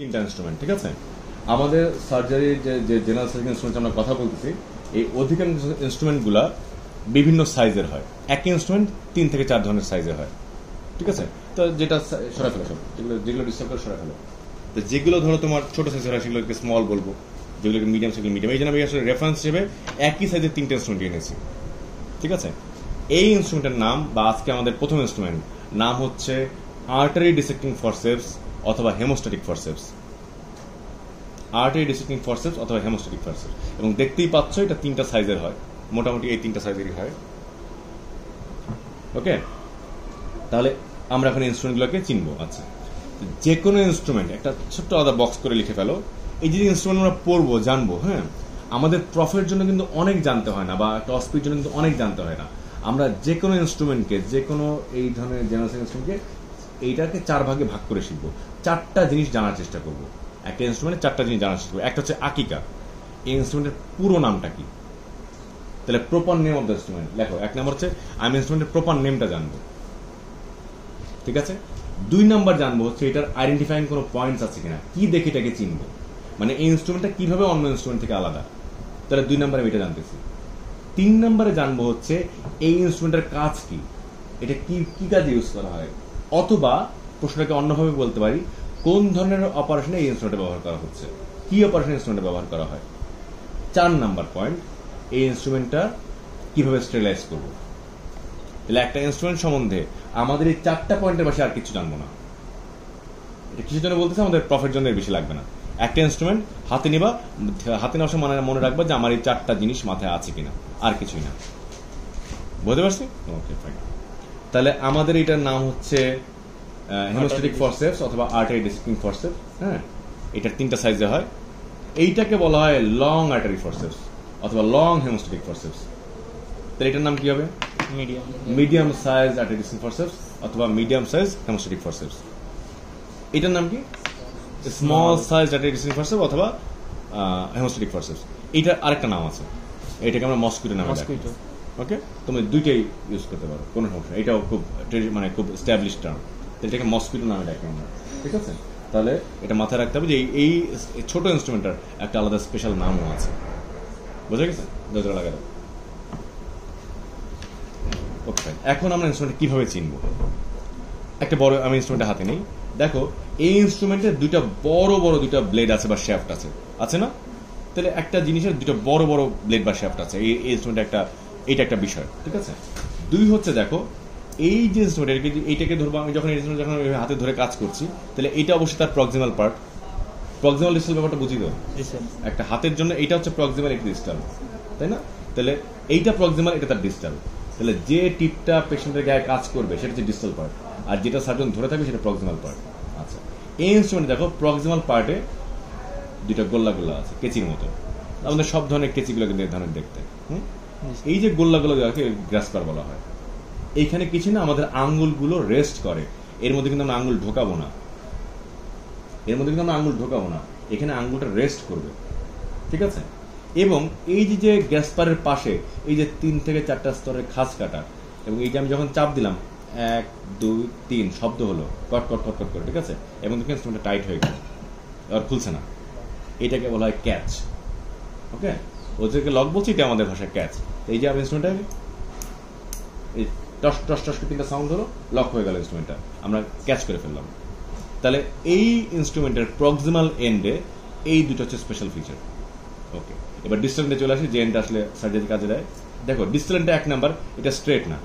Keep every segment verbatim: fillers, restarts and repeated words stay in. তিনটা ইনস্ট্রুমেন্ট ঠিক আছে আমাদের সার্জারি যে জেনারেল সার্জারি ইনস্ট্রুমেন্ট আমরা কথা বলতেছি এই অধিকাংশ ইনস্ট্রুমেন্টগুলা বিভিন্ন সাইজের হয় এক ইনস্ট্রুমেন্ট তিন থেকে চার ধরনের সাইজের হয় ঠিক আছে তো যেটা সরা ফেলা সব যেগুলো যেগুলো ডিসকাস করে সরা ফেলা তো যেগুলো ধরো তোমার ছোট সাইজের হয় সেগুলোকে স্মল বলবো যেগুলোকে মিডিয়াম সেগুলো মিডিয়াম এই জন্য আমি আসলে রেফারেন্স হিসেবে একই সাইজের তিনটে ইনস্ট্রুমেন্ট এনেছি ঠিক আছে এই ইনস্ট্রুমেন্টের নাম বা আজকে আমাদের প্রথম ইনস্ট্রুমেন্ট নাম হচ্ছে আর্টারি ডিসেক্টিং ফরসেপস অথবা haemostatic forceps artery dissecting forceps অথবা হেমোস্ট্যাটিক ফরসেপস এবং দেখতেই পাচ্ছ এটা তিনটা সাইজের হয় মোটামুটি এই তিনটা সাইজেরই হয় ওকে তাহলে আমরা এখন ইনস্ট্রুমেন্টগুলোকে চিনবো আচ্ছা যে কোনো ইনস্ট্রুমেন্ট একটা ছোট্ট আলাদা বক্স করে লিখে ফেলো এই যে ইনস্ট্রুমেন্ট আমরা পড়বো জানবো হ্যাঁ আমাদের প্রফের জন্য কিন্তু অনেক জানতে হয় না বা একটা অস্পির জন্য কিন্তু অনেক জানতে হয় না আমরা যে কোনো ইনস্ট্রুমেন্টকে যে কোনো এই ধরনের জেনারেল ইনস্ট্রুমেন্টকে এইটাকে চার ভাগে ভাগ করে শিখবো চারটা জিনিস জানার চেষ্টা করবো একটা ইনস্ট্রুমেন্টের চারটা জিনিস জানার চেষ্টা করবো একটা হচ্ছে আকিকা এই ইনস্ট্রুমেন্টের পুরো নামটা কি তাহলে proper name of the instrument দেখো এক নম্বর হচ্ছে আমি ইনস্ট্রুমেন্টের প্রপার নেমটা জানবো ঠিক আছে দুই নম্বর জানবো হচ্ছে এটার আইডেন্টিফাইং কোনো পয়েন্টস আছে কিনা কি দেখে এটাকে চিনবো মানে এই ইনস্ট্রুমেন্টটা কীভাবে অন্য ইনস্ট্রুমেন্ট থেকে আলাদা তাহলে দুই নম্বরে আমি এটা জানতেছি তিন নম্বরে জানবো হচ্ছে এই ইনস্ট্রুমেন্টের কাজ কি এটা কি কী কাজে ইউজ করা হয় অথবা প্রশ্নটাকে অন্যভাবে বলতে পারি কোন ধরনের অপারেশনে এই ইনস্ট্রুমেন্টে ব্যবহার করা হচ্ছে কী অপারেশন ইনস্ট্রুমেন্টে ব্যবহার করা হয় চার নাম্বার পয়েন্ট এই ইনস্ট্রুমেন্টটা কীভাবে স্টেরিলাইজ করব তাহলে একটা ইনস্ট্রুমেন্ট সম্বন্ধে আমাদের এই চারটা পয়েন্টের পাশে আর কিছু জানবো না এটা কিছুর জন্য বলতেছে আমাদের প্রফের জন্য এর বেশি লাগবে না একটা ইনস্ট্রুমেন্ট হাতে নিবা হাতে নেওয়ার সময় মনে রাখবা যে আমার এই চারটা জিনিস মাথায় আছে কিনা আর কিছুই না বুঝতে পারছি ওকে ফাইন তাহলে আমাদের এটার নাম হচ্ছে হেমোস্ট্যাটিক ফরসেপস অথবা আর্টারি ডিসেক্টিং ফরসেপস হ্যাঁ এটার তিনটা সাইজে হয় এইটাকে বলা হয় লং আর্টারি ফরসেপস অথবা লং হেমোস্ট্যাটিক ফরসেপস তাহলে এটার নাম কি হবে medium medium size artery dissecting forceps অথবা মিডিয়াম সাইজ হেমোস্ট্যাটিক ফরসেপস এটার নাম কি small size artery dissecting forceps অথবা হেমোস্ট্যাটিক ফরসেপস এটার আরেকটা নাম আছে এটাকে আমরা মস্কুইটো নামে ডাকি ওকে তুমি দুইটাই ইউজ করতে পারো কোনো সমস্যা এটাও খুব মানে খুব এস্টাবলিশ টার্ম এটাকে মস্কুইটো নামে ডাকি আমরা ঠিক আছে তাহলে এটা মাথায় রাখতে হবে যে এই ছোটো ইনস্ট্রুমেন্টটার একটা আলাদা স্পেশাল নামও আছে বুঝা গেছে দরজা লাগা ওকে এখন আমরা ইনস্ট্রুমেন্ট কীভাবে চিনব একটা বড় আমি ইনস্ট্রুমেন্টে হাতে নেই দেখো এই ইনস্ট্রুমেন্টের দুইটা বড় বড় দুইটা ব্লেড আছে বা শ্যাফ্ট আছে আছে না তাহলে একটা জিনিসের দুটো বড় বড় ব্লেড বা শ্যাফ্ট আছে এই ইনস্ট্রুমেন্টটা একটা এটা একটা বিষয় ঠিক আছে দুই হচ্ছে দেখো এই যে ইনস্ট্রুমেন্ট এইটাকে ধরবো আমি যখন ইনস্ট্রুমেন্ট যখন হাতে ধরে কাজ করছি তাহলে এটা অবশ্যই তার প্রক্সিমাল পার্ট প্রক্সিমাল ডিসটাল ব্যাপারটা বুঝি তো একটা হাতের জন্য এটা হচ্ছে প্রক্সিমাল একটা ডিসটাল তাই না তাহলে এইটা প্রক্সিমাল এটা তার ডিসটাল তাহলে যে টিপটা পেশেন্টের গায়ে কাজ করবে সেটা হচ্ছে ডিসটাল পার্ট আর যেটা সার্জন ধরে থাকবে সেটা প্রক্সিমাল পার্ট আচ্ছা এই ইনস্ট্রুমেন্ট দেখো প্রক্সিমাল পার্টে দুইটা গোল্লা গোল্লা আছে কেচির মতো আমাদের সব ধরনের কেচিগুলো কিন্তু এই ধরনের দেখতে হুম এই যে গোল্লাগুলো যাকে গ্রাসপার বলা হয় এইখানে কিছু না আমাদের আঙ্গুলগুলো রেস্ট করে এর মধ্যে কিন্তু আমরা আঙ্গুল ঢোকাবো না এর মধ্যে কিন্তু আমরা আঙ্গুল ঢোকাবো না এখানে আঙ্গুলটা রেস্ট করবে ঠিক আছে এবং এই যে যে গ্যাসপারের পাশে এই যে তিন থেকে চারটা স্তরের খাস কাটা এবং এই যে আমি যখন চাপ দিলাম এক দুই তিন শব্দ হলো কট কট কট কট করে ঠিক আছে এবং দেখেন ইনস্ট্রুমেন্টটা টাইট হয়ে গেল আর খুলছে না এটাকে বলা হয় ক্যাচ ওকে ওদেরকে লক বলছি এটা আমাদের ভাষায় ক্যাচ এই যে আমি ইনস্ট্রুমেন্টটা এই টস টস টস তিনটা সাউন্ড হলো লক হয়ে গেল ইনস্ট্রুমেন্টটা আমরা ক্যাচ করে ফেললাম তাহলে এই ইনস্ট্রুমেন্টের প্রক্সিমাল এন্ডে এই দুটো হচ্ছে স্পেশাল ফিচার ওকে এবার ডিস্টাল এন্ডে চলে আসে যে এন্ডটা আসলে সার্জারি কাজে দেয় দেখো ডিস্টাল এন্ডটা এক নাম্বার এটা স্ট্রেট না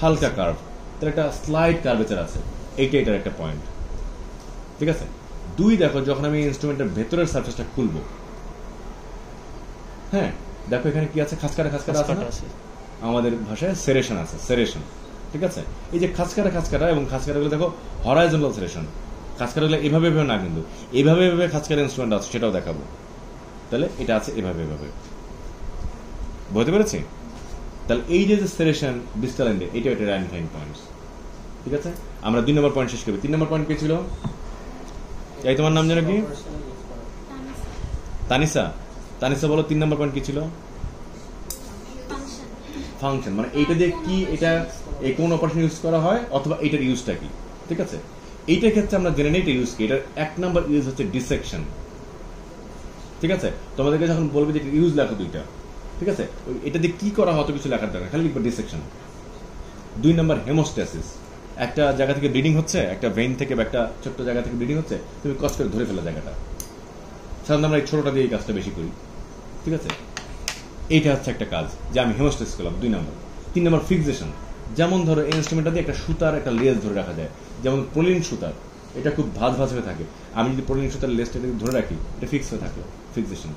হালকা কার্ভ তাহলে একটা স্লাইড কার্ভেচার আছে এইটা এটার একটা পয়েন্ট ঠিক আছে দুই দেখো যখন আমি ইনস্ট্রুমেন্টের ভেতরের সার্ফেসটা খুলবো হ্যাঁ দেখো এখানে কি আছে খাসকাটা খাসকাটা আছে আমাদের ভাষায় সেরেশন আছে সেরেশন ঠিক আছে এই যে খাসকাটা খাসকাটা এবং খাসকাটাগুলো দেখো হরাইজন্টাল সেরেশন খাসকাটাগুলো এভাবে এভাবে না কিন্তু এভাবে এভাবে খাসকাটা ইনস্ট্রুমেন্ট আছে সেটাও দেখাবো তাহলে এটা আছে এভাবে এভাবে বুঝতে পেরেছি তাহলে এই যে সেরেশন ডিস্টাল এন্ডে এটা এটা আইডেন্টিফাইং পয়েন্টস ঠিক আছে আমরা দুই নম্বর পয়েন্ট শেষ করবো তিন নম্বর পয়েন্ট কি ছিল এই তোমার নাম যেন কি তানিসা তানিসা বলো তিন নম্বর পয়েন্ট কি ছিল ফাংশন মানে এইটা দিয়ে কি এটা কোন অপারেশন ইউজ করা হয় অথবা এটার ইউজটা কি ঠিক আছে এইটার ক্ষেত্রে আমরা জেনে নিই এটা ইউজ কি। এটার এক নাম্বার ইউজ হচ্ছে ডিসেকশন, ঠিক আছে। তোমাদেরকে যখন বলবে যে ইউজ লেখো দুইটা, ঠিক আছে, এটা দিয়ে কী করা হতো কিছু লেখার দরকার, খালি লিখবে ডিসেকশন। দুই নম্বর হেমোস্ট্যাসিস, একটা জায়গা থেকে ব্লিডিং হচ্ছে, একটা ভেইন থেকে বা একটা ছোট্ট জায়গা থেকে ব্লিডিং হচ্ছে, তুমি কষ্ট করে ধরে ফেলা জায়গাটা, সাধারণত আমরা এই ছোটোটা দিয়ে এই কাজটা বেশি করি, ঠিক আছে। এইটা হচ্ছে একটা কাজ যে আমি হেমোস্ট্যাসিস করলাম, দুই নম্বর। তিন নম্বর ফিক্সেশন, যেমন ধরো ইনস্ট্রুমেন্টটা দিয়ে একটা সুতার একটা লেস ধরে রাখা যায়, যেমন প্রলিন সুতার এটা খুব ভাজ ভাজ হয়ে থাকে, আমি যদি প্রলিন সুতার লেসটা ধরে রাখি এটা ফিক্স হয়ে থাকে, ফিক্সেশন।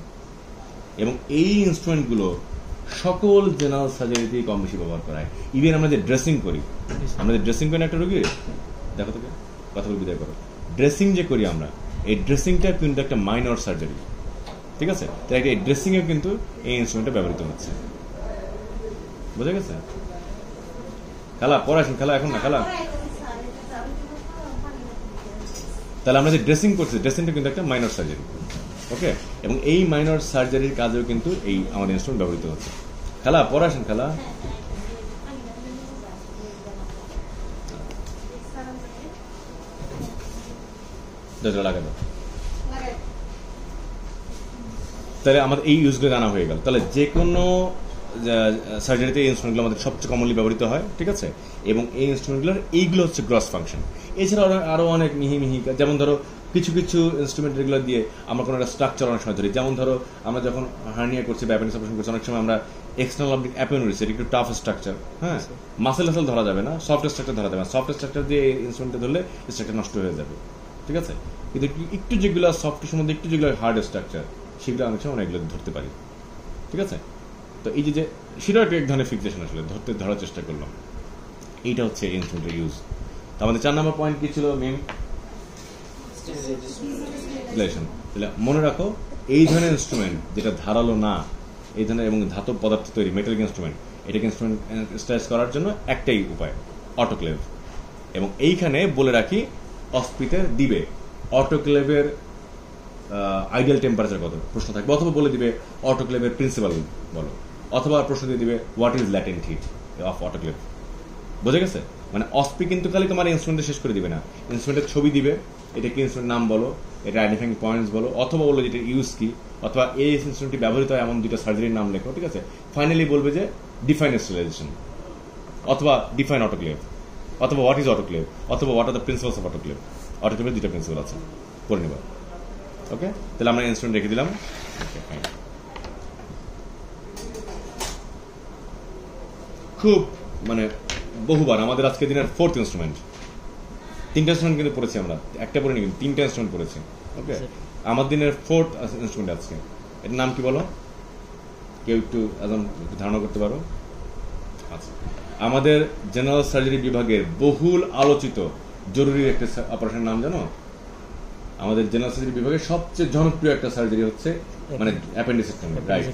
এবং এই ইনস্ট্রুমেন্টগুলো সকল জেনারেল সার্জারিতেই কম বেশি ব্যবহার করা হয়। ইভেন আমরা যে ড্রেসিং করি, আমরা যে ড্রেসিং করি একটা রোগীর, দেখো তোকে কথা বলে বিদায় করো, ড্রেসিং যে করি আমরা, এই ড্রেসিংটা কিন্তু একটা মাইনর সার্জারি, ঠিক আছে। তাই একটা এই ড্রেসিংয়ে কিন্তু এই ইনস্ট্রুমেন্টটা ব্যবহৃত হচ্ছে, বুঝা গেছে? খেলা পরে আসুন, খেলা এখন না, খেলা। তাহলে আমরা যে ড্রেসিং করছি, ড্রেসিংটা কিন্তু একটা মাইনর সার্জারি, ওকে। এবং এই মাইনর সার্জারির কাজেও কিন্তু এই আমাদের ইনস্ট্রুমেন্ট ব্যবহৃত হচ্ছে। খেলা পরে আসুন, খেলা। তাহলে আমাদের এই ইউজগুলো জানা হয়ে গেল। তাহলে যে কোনো সার্জারিতে এই ইনস্ট্রুমেন্টগুলো আমাদের সবচেয়ে কমনলি ব্যবহৃত হয়, ঠিক আছে। এবং এই ইনস্ট্রুমেন্টগুলোর এইগুলো হচ্ছে গ্রস ফাংশন। এছাড়া আরও অনেক মিহি মিহি, যেমন ধরো কিছু কিছু ইনস্ট্রুমেন্ট এগুলো দিয়ে আমরা কোনো একটা স্ট্রাকচার অনেক সময় ধরি, যেমন ধরো আমরা যখন হার্নিয়া করছি বা অ্যাপেন্ডিক্স অপারেশন করছি, অনেক সময় আমরা এক্সটার্নাল অ্যাপেন্ডিক্স, এটা একটু টাফ স্ট্রাকচার, হ্যাঁ, মাসেল টাসেল ধরা যাবে না, সফট স্ট্রাকচার ধরা যাবে না, সফট স্ট্রাকচার দিয়ে ইনস্ট্রুমেন্টে ধরলে স্ট্রাকচার নষ্ট হয়ে যাবে, ঠিক আছে। কিন্তু একটু যেগুলো সফট সম্বন্ধে একটু যেগুলো হার্ড স্ট্রাকচার সেগুলো অনেক সময় অনেকগুলো ধরতে পারি, ঠিক আছে। তো এই যে সেটাও একটা এক ধরনের ফিক্সেশন, আসলে ধরতে ধরার চেষ্টা করলাম। এইটা হচ্ছে ইনস্ট্রুমেন্টের ইউজ। তো আমাদের চার নম্বর পয়েন্ট কী ছিল মেম? মনে রাখো এই ধরনের ইনস্ট্রুমেন্ট যেটা ধারালো না, এই ধরনের এবং ধাতব পদার্থ তৈরি মেটালিক ইনস্ট্রুমেন্ট, এটাকে ইনস্ট্রুমেন্ট স্টাইজ করার জন্য একটাই উপায়, অটোক্লেভ। এবং এইখানে বলে রাখি অস্পিতে দিবে অটোক্লেভের আইডিয়াল টেম্পারেচার কত প্রশ্ন থাকবে, অথবা বলে দিবে অটোক্লেভের প্রিন্সিপাল বলো, অথবা প্রশ্ন দিয়ে দিবে what is latent heat of autoclave, বোঝা গেছে? মানে অস্পি কিন্তু খালি তোমার ইনস্ট্রুমেন্টে শেষ করে দিবে না, ইনস্ট্রুমেন্টের ছবি দিবে, এটা কি ইনস্ট্রুমেন্ট নাম বলো, এটা আইডেন্টিফাইং পয়েন্টস বলো, অথবা বলো যেটা ইউজ কি, অথবা এই ইনস্ট্রুমেন্টটি ব্যবহৃত হয় এমন দুটো সার্জারির নাম লেখো, ঠিক আছে। ফাইনালি বলবে যে ডিফাইন স্টেরিলাইজেশন, অথবা ডিফাইন অটোক্লেভ, অথবা হোয়াট ইজ অটোক্লেভ, অথবা what are the principles of autoclave. অটোক্লেভের দুটো প্রিন্সিপাল আছে, করে নেবা, ওকে। তাহলে আমরা ইনস্ট্রুমেন্ট রেখে দিলাম। খুব মানে বহুবার আমাদের আজকে দিনের ফোর্থ ইনস্ট্রুমেন্ট, তিনটা ইনস্ট্রুমেন্ট কিন্তু পড়েছি আমরা, একটা পড়িনি কিন্তু তিনটা ইনস্ট্রুমেন্ট পড়েছি, ওকে। আমার দিনের ফোর্থ ইনস্ট্রুমেন্ট আজকে, এর নাম কি বলো? কেউ একটু একদম ধারণা করতে পারো? আচ্ছা, আমাদের জেনারেল সার্জারি বিভাগের বহুল আলোচিত জরুরি একটা অপারেশনের নাম জানো? আমাদের জেনারেল সার্জারি বিভাগের সবচেয়ে জনপ্রিয় একটা সার্জারি হচ্ছে মানে অ্যাপেন্ডিসেক্টমি, রাইট?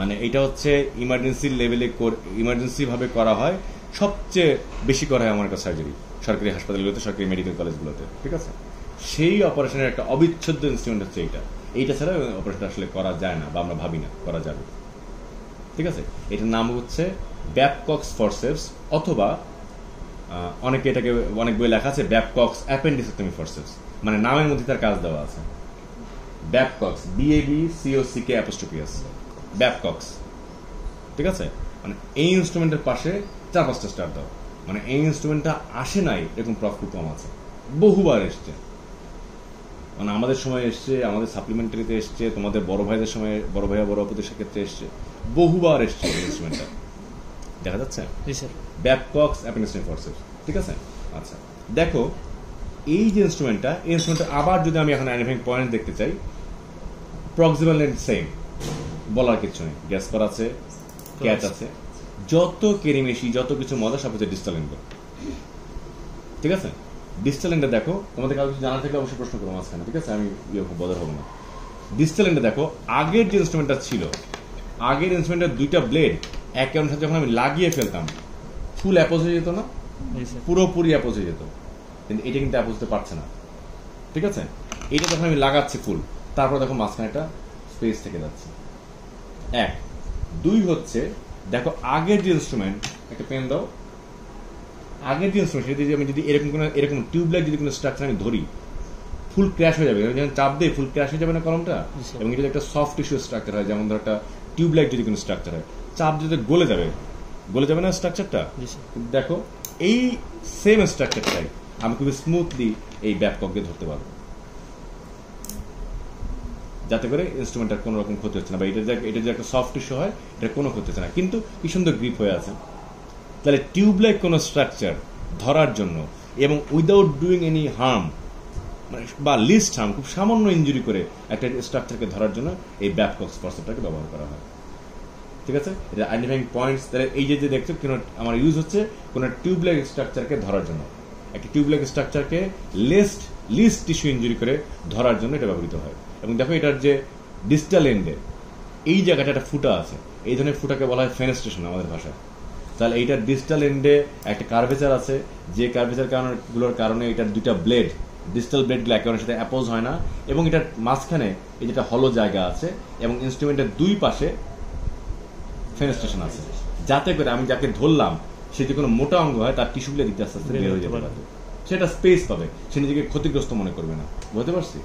মানে এটা হচ্ছে ইমার্জেন্সি লেভেলে ইমার্জেন্সিভাবে করা হয়, সবচেয়ে বেশি করা হয় আমার একটা সার্জারি সরকারি হাসপাতালগুলোতে, সরকারি মেডিকেল কলেজগুলোতে, ঠিক আছে। সেই অপারেশনের একটা অবিচ্ছেদ্য ইনস্ট্রুমেন্ট হচ্ছে এইটা। এইটা ছাড়া অপারেশনটা আসলে করা যায় না, বা আমরা ভাবি না করা যাবে, ঠিক আছে। এটার নাম হচ্ছে ব্যাবকক্স ফরসেপস, অথবা অনেকে এটাকে অনেক বই লেখা আছে ব্যাবকক্স অ্যাপেন্ডিসেক্টমি ফরসেপস, মানে নামের মধ্যে তার কাজ দেওয়া আছে। Babcock's, B A B C O C K apostrophe S, Babcock's, ঠিক আছে। মানে এই ইনস্ট্রুমেন্টের পাশে চার পাঁচটা স্টার দাও, মানে এই ইনস্ট্রুমেন্টটা আসে নাই এরকম প্রফ খুব কম আছে, বহুবার এসছে, মানে আমাদের সময় এসছে, আমাদের সাপ্লিমেন্টারিতে এসছে, তোমাদের বড় ভাইদের সময় বড় ভাইয়া বড় আপুদের ক্ষেত্রে এসছে, বহুবার এসছে ইনস্ট্রুমেন্টটা, দেখা যাচ্ছে ব্যাবকক্স অ্যাপেন্ডিসেক্টমি ফরসেপস, ঠিক আছে। আচ্ছা দেখো এই যে ইনস্ট্রুমেন্টটা, এই ইনস্ট্রুমেন্টটা আবার যদি আমি এখন আইডেন্টিফাইং পয়েন্ট দেখতে চাই, প্রক্সিমাল লেন্থ সেম, বলার কিছু নেই, গ্যাসপার আছে, ক্যাচ আছে, যত কেরিমেশি যত কিছু মজা সব হচ্ছে ডিস্টাল এন্ড, ঠিক আছে। ডিস্টাল এন্ডে দেখো, তোমাদের কারো কিছু জানা থাকলে অবশ্যই প্রশ্ন করো মাঝখানে, ঠিক আছে, আমি বদল হবো না। ডিস্টাল এন্ডে দেখো আগের যে ইনস্ট্রুমেন্টটা ছিল, আগের ইনস্ট্রুমেন্টের দুইটা ব্লেড একে অন্যের সাথে যখন আমি লাগিয়ে ফেলতাম ফুল অ্যাপোজ হয়ে যেত না, পুরোপুরি অ্যাপোজ হয়ে যেত, কিন্তু এটা কিন্তু অ্যাপোজ হতে পারছে না, ঠিক আছে। এটা যখন আমি লাগাচ্ছি ফুল, তারপর দেখো মাঝখানে একটা স্পেস থেকে যাচ্ছে, এক। দুই হচ্ছে দেখো আগের যে ইনস্ট্রুমেন্ট, একটা পেন দাও, আগের যে অংশ সেটা আমি যদি এরকম কোনো এরকম টিউবলাইট যদি কোনো স্ট্রাকচার আমি ধরি ফুল ক্র্যাশ হয়ে যাবে, যেমন চাপ দিয়ে ফুল ক্র্যাশ হয়ে যাবে না কলমটা। এবং যদি একটা সফট টিস্যু স্ট্রাকচার হয়, যেমন ধর একটা টিউবলাইট যদি কোনো স্ট্রাকচার হয়, চাপ যদি গলে যাবে, গলে যাবে না স্ট্রাকচারটা। দেখো এই সেম স্ট্রাকচারটাই আমি খুবই স্মুথলি এই ব্যাবককে ধরতে পারবো, যাতে করে ইনস্ট্রুমেন্টটার কোনো রকম ক্ষতি হচ্ছে না, বা এটা যে এটা যে একটা সফট টিস্যু হয় এটা কোনো ক্ষতি হচ্ছে না, কিন্তু কি সুন্দর গ্রিপ হয়ে আছে। তাহলে টিউবলাইক কোনো স্ট্রাকচার ধরার জন্য এবং উইদাউট ডুইং এনি হার্ম বা লিস্ট হার্ম, খুব সামান্য ইঞ্জুরি করে একটা স্ট্রাকচারকে ধরার জন্য এই ব্যাবকক্স ফরসেপটাকে ব্যবহার করা হয়। ঠিক আছে, এটা আইডেন্টিফাইং পয়েন্টস। তাহলে এই যে যে দেখছো কোনো আমার ইউজ হচ্ছে কোনো টিউবলাইক স্ট্রাকচারকে ধরার জন্য, একটা টিউবলাইক স্ট্রাকচারকে লিস্ট লিস্ট টিস্যু ইঞ্জুরি করে ধরার জন্য এটা ব্যবহৃত হয়। এবং দেখো এটার যে ডিস্টাল এন্ডে এই জায়গাটা একটা ফুটা আছে, এই ধরনের ফুটাকে বলা হয় ফেনেস্ট্রেশন আমাদের ভাষায়। তাহলে এইটার ডিস্টাল এন্ডে একটা কার্ভেচার আছে, যে কার্ভেচার কারণগুলোর কারণে এটার দুইটা ব্লেড ডিস্টাল ব্লেডগুলো একেবারের সাথে অ্যাপোজ হয় না, এবং এটার মাঝখানে এই যেটা হলো জায়গা আছে এবং ইনস্ট্রুমেন্টের দুই পাশে ফেনেস্ট্রেশন আছে, যাতে করে আমি যাকে ধরলাম সে যে কোনো মোটা অঙ্গ হয় তার টিস্যুগুলো দিতে আস্তে আস্তে বের হয়ে যেতে পারত, সেটা স্পেস পাবে, সে নিজেকে ক্ষতিগ্রস্ত মনে করবে না। বুঝতে পারছি?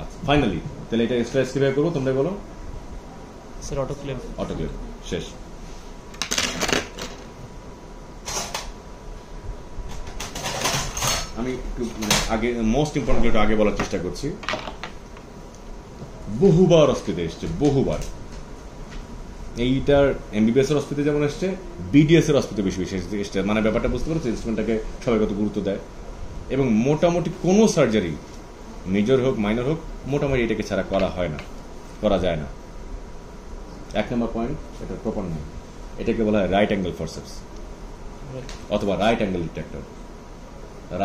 আচ্ছা, ফাইনালি তাহলে এটা স্লাইস কিভাবে করবো তোমরা বলো। Sir autoclave. অটোক্লেভ শেষ। আমি আগে মোস্ট ইম্পর্টেন্ট আগে বলার চেষ্টা করছি। বহুবার অস্তিতে এসছে, বহুবার এইটার এমবিবিএস এর অস্তিতে যেমন এসছে, বিডিএস এর অস্তিতে বেশি বেশি এসছে, মানে ব্যাপারটা বুঝতে পারছি ইনস্ট্রুমেন্টটাকে সবাই কত গুরুত্ব দেয়। এবং মোটামুটি কোনো সার্জারি মেজর হোক মাইনর হোক মোটামুটি এটাকে ছাড়া করা হয় না, করা যায় না। এক নম্বর পয়েন্ট, এটা প্রপার নেই, এটাকে বলা হয় রাইট অ্যাঙ্গেল ফরসেপস অথবা right angle retractor.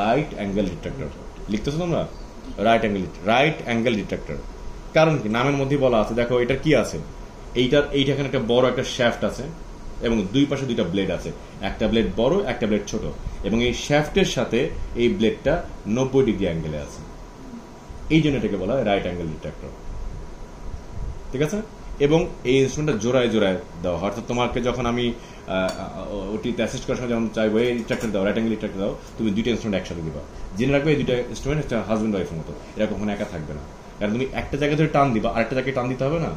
Right angle retractor লিখতেছো তোমরা, right angle right angle retractor. কারণ কি, নামের মধ্যেই বলা আছে। দেখো এটার কি আছে, এইটার এইটাখানে একটা বড় একটা শ্যাফট আছে এবং দুই পাশে দুইটা ব্লেড আছে, একটা ব্লেড বড় একটা ব্লেড ছোট, এবং এই শ্যাফটের সাথে এই ব্লেডটা নব্বই ডিগ্রি অ্যাঙ্গেলে আছে, এই জন্য এটাকে বলা হয় রাইট অ্যাঙ্গেল রিট্রাক্টর। ঠিক আছে? এবং এই ইনস্ট্রুমেন্টটা জোড়ায় জোড়ায় দাও, অর্থাৎ তোমাকে যখন আমি ওটিতে অ্যাসিস্ট করার সময় যখন চাইবো এই রিট্রাক্টর দাও, রাইট অ্যাঙ্গেল রিট্রাক্টর দাও, তুমি দুইটা ইনস্ট্রুমেন্ট একসাথে দিবা। জেনে রাখবে এই দুইটা ইনস্ট্রুমেন্ট একটা হাজব্যান্ড ওয়াইফের মতো, এটা কখনো একা থাকবে না, কারণ তুমি একটা জায়গা ধরে টান দিবা আরেকটা জায়গায় টান দিতে হবে না।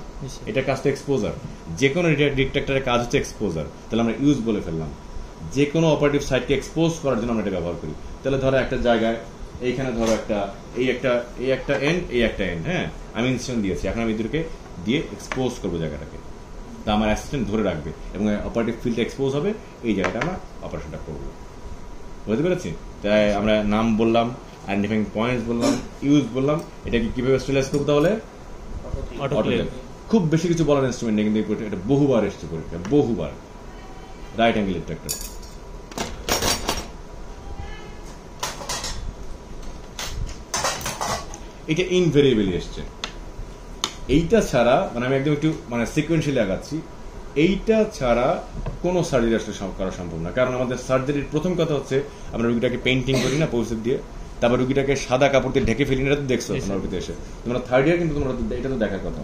এটার কাজটা এক্সপোজার, যে কোনো রিট্রাক্টরের কাজ হচ্ছে এক্সপোজার। তাহলে আমরা ইউজ বলে ফেললাম, যে কোনো অপারেটিভ সাইটকে এক্সপোজ করার জন্য আমরা এটা ব্যবহার করি। তাহলে ধরো একটা জায়গায় এইখানে ধরো একটা এই একটা এই একটা এন্ড এই একটা এন্ড, হ্যাঁ আমি ইনস্ট্রুমেন্ট দিয়েছি, এখন আমি দুটোকে দিয়ে এক্সপোজ করবো জায়গাটাকে, তা আমার অ্যাসিস্ট্যান্ট ধরে রাখবে এবং অপারেটিভ ফিল্ডটা এক্সপোজ হবে, এই জায়গাটা আমরা অপারেশনটা করবো। বুঝতে পেরেছি? তাই আমরা নাম বললাম, আইডেন্টিফাইং পয়েন্টস বললাম, ইউজ বললাম, এটাকে কীভাবে স্টেলাইজ করতে হলে অটোক্লেভ। খুব বেশি কিছু বলার ইনস্ট্রুমেন্ট নেই, কিন্তু এটা বহুবার এসছে পরীক্ষা, বহুবার। Right angle retractor. এটা ইনভেরিয়েবলি এসছে, এইটা ছাড়া, মানে আমি একদম একটু মানে সিকোয়েন্সিয়ালি আগাচ্ছি, এইটা ছাড়া কোনো সার্জারি আসলে করা সম্ভব না। কারণ আমাদের সার্জারির প্রথম কথা হচ্ছে আমরা রুগীটাকে পেন্টিং করি না পরিষেপ দিয়ে, তারপর রুগীটাকে সাদা কাপড় দিয়ে ঢেকে ফেলি, এটা তো দেখছো ওটিতে এসে তোমরা থার্ড ইয়ার, কিন্তু তোমরা এটা তো দেখার কথা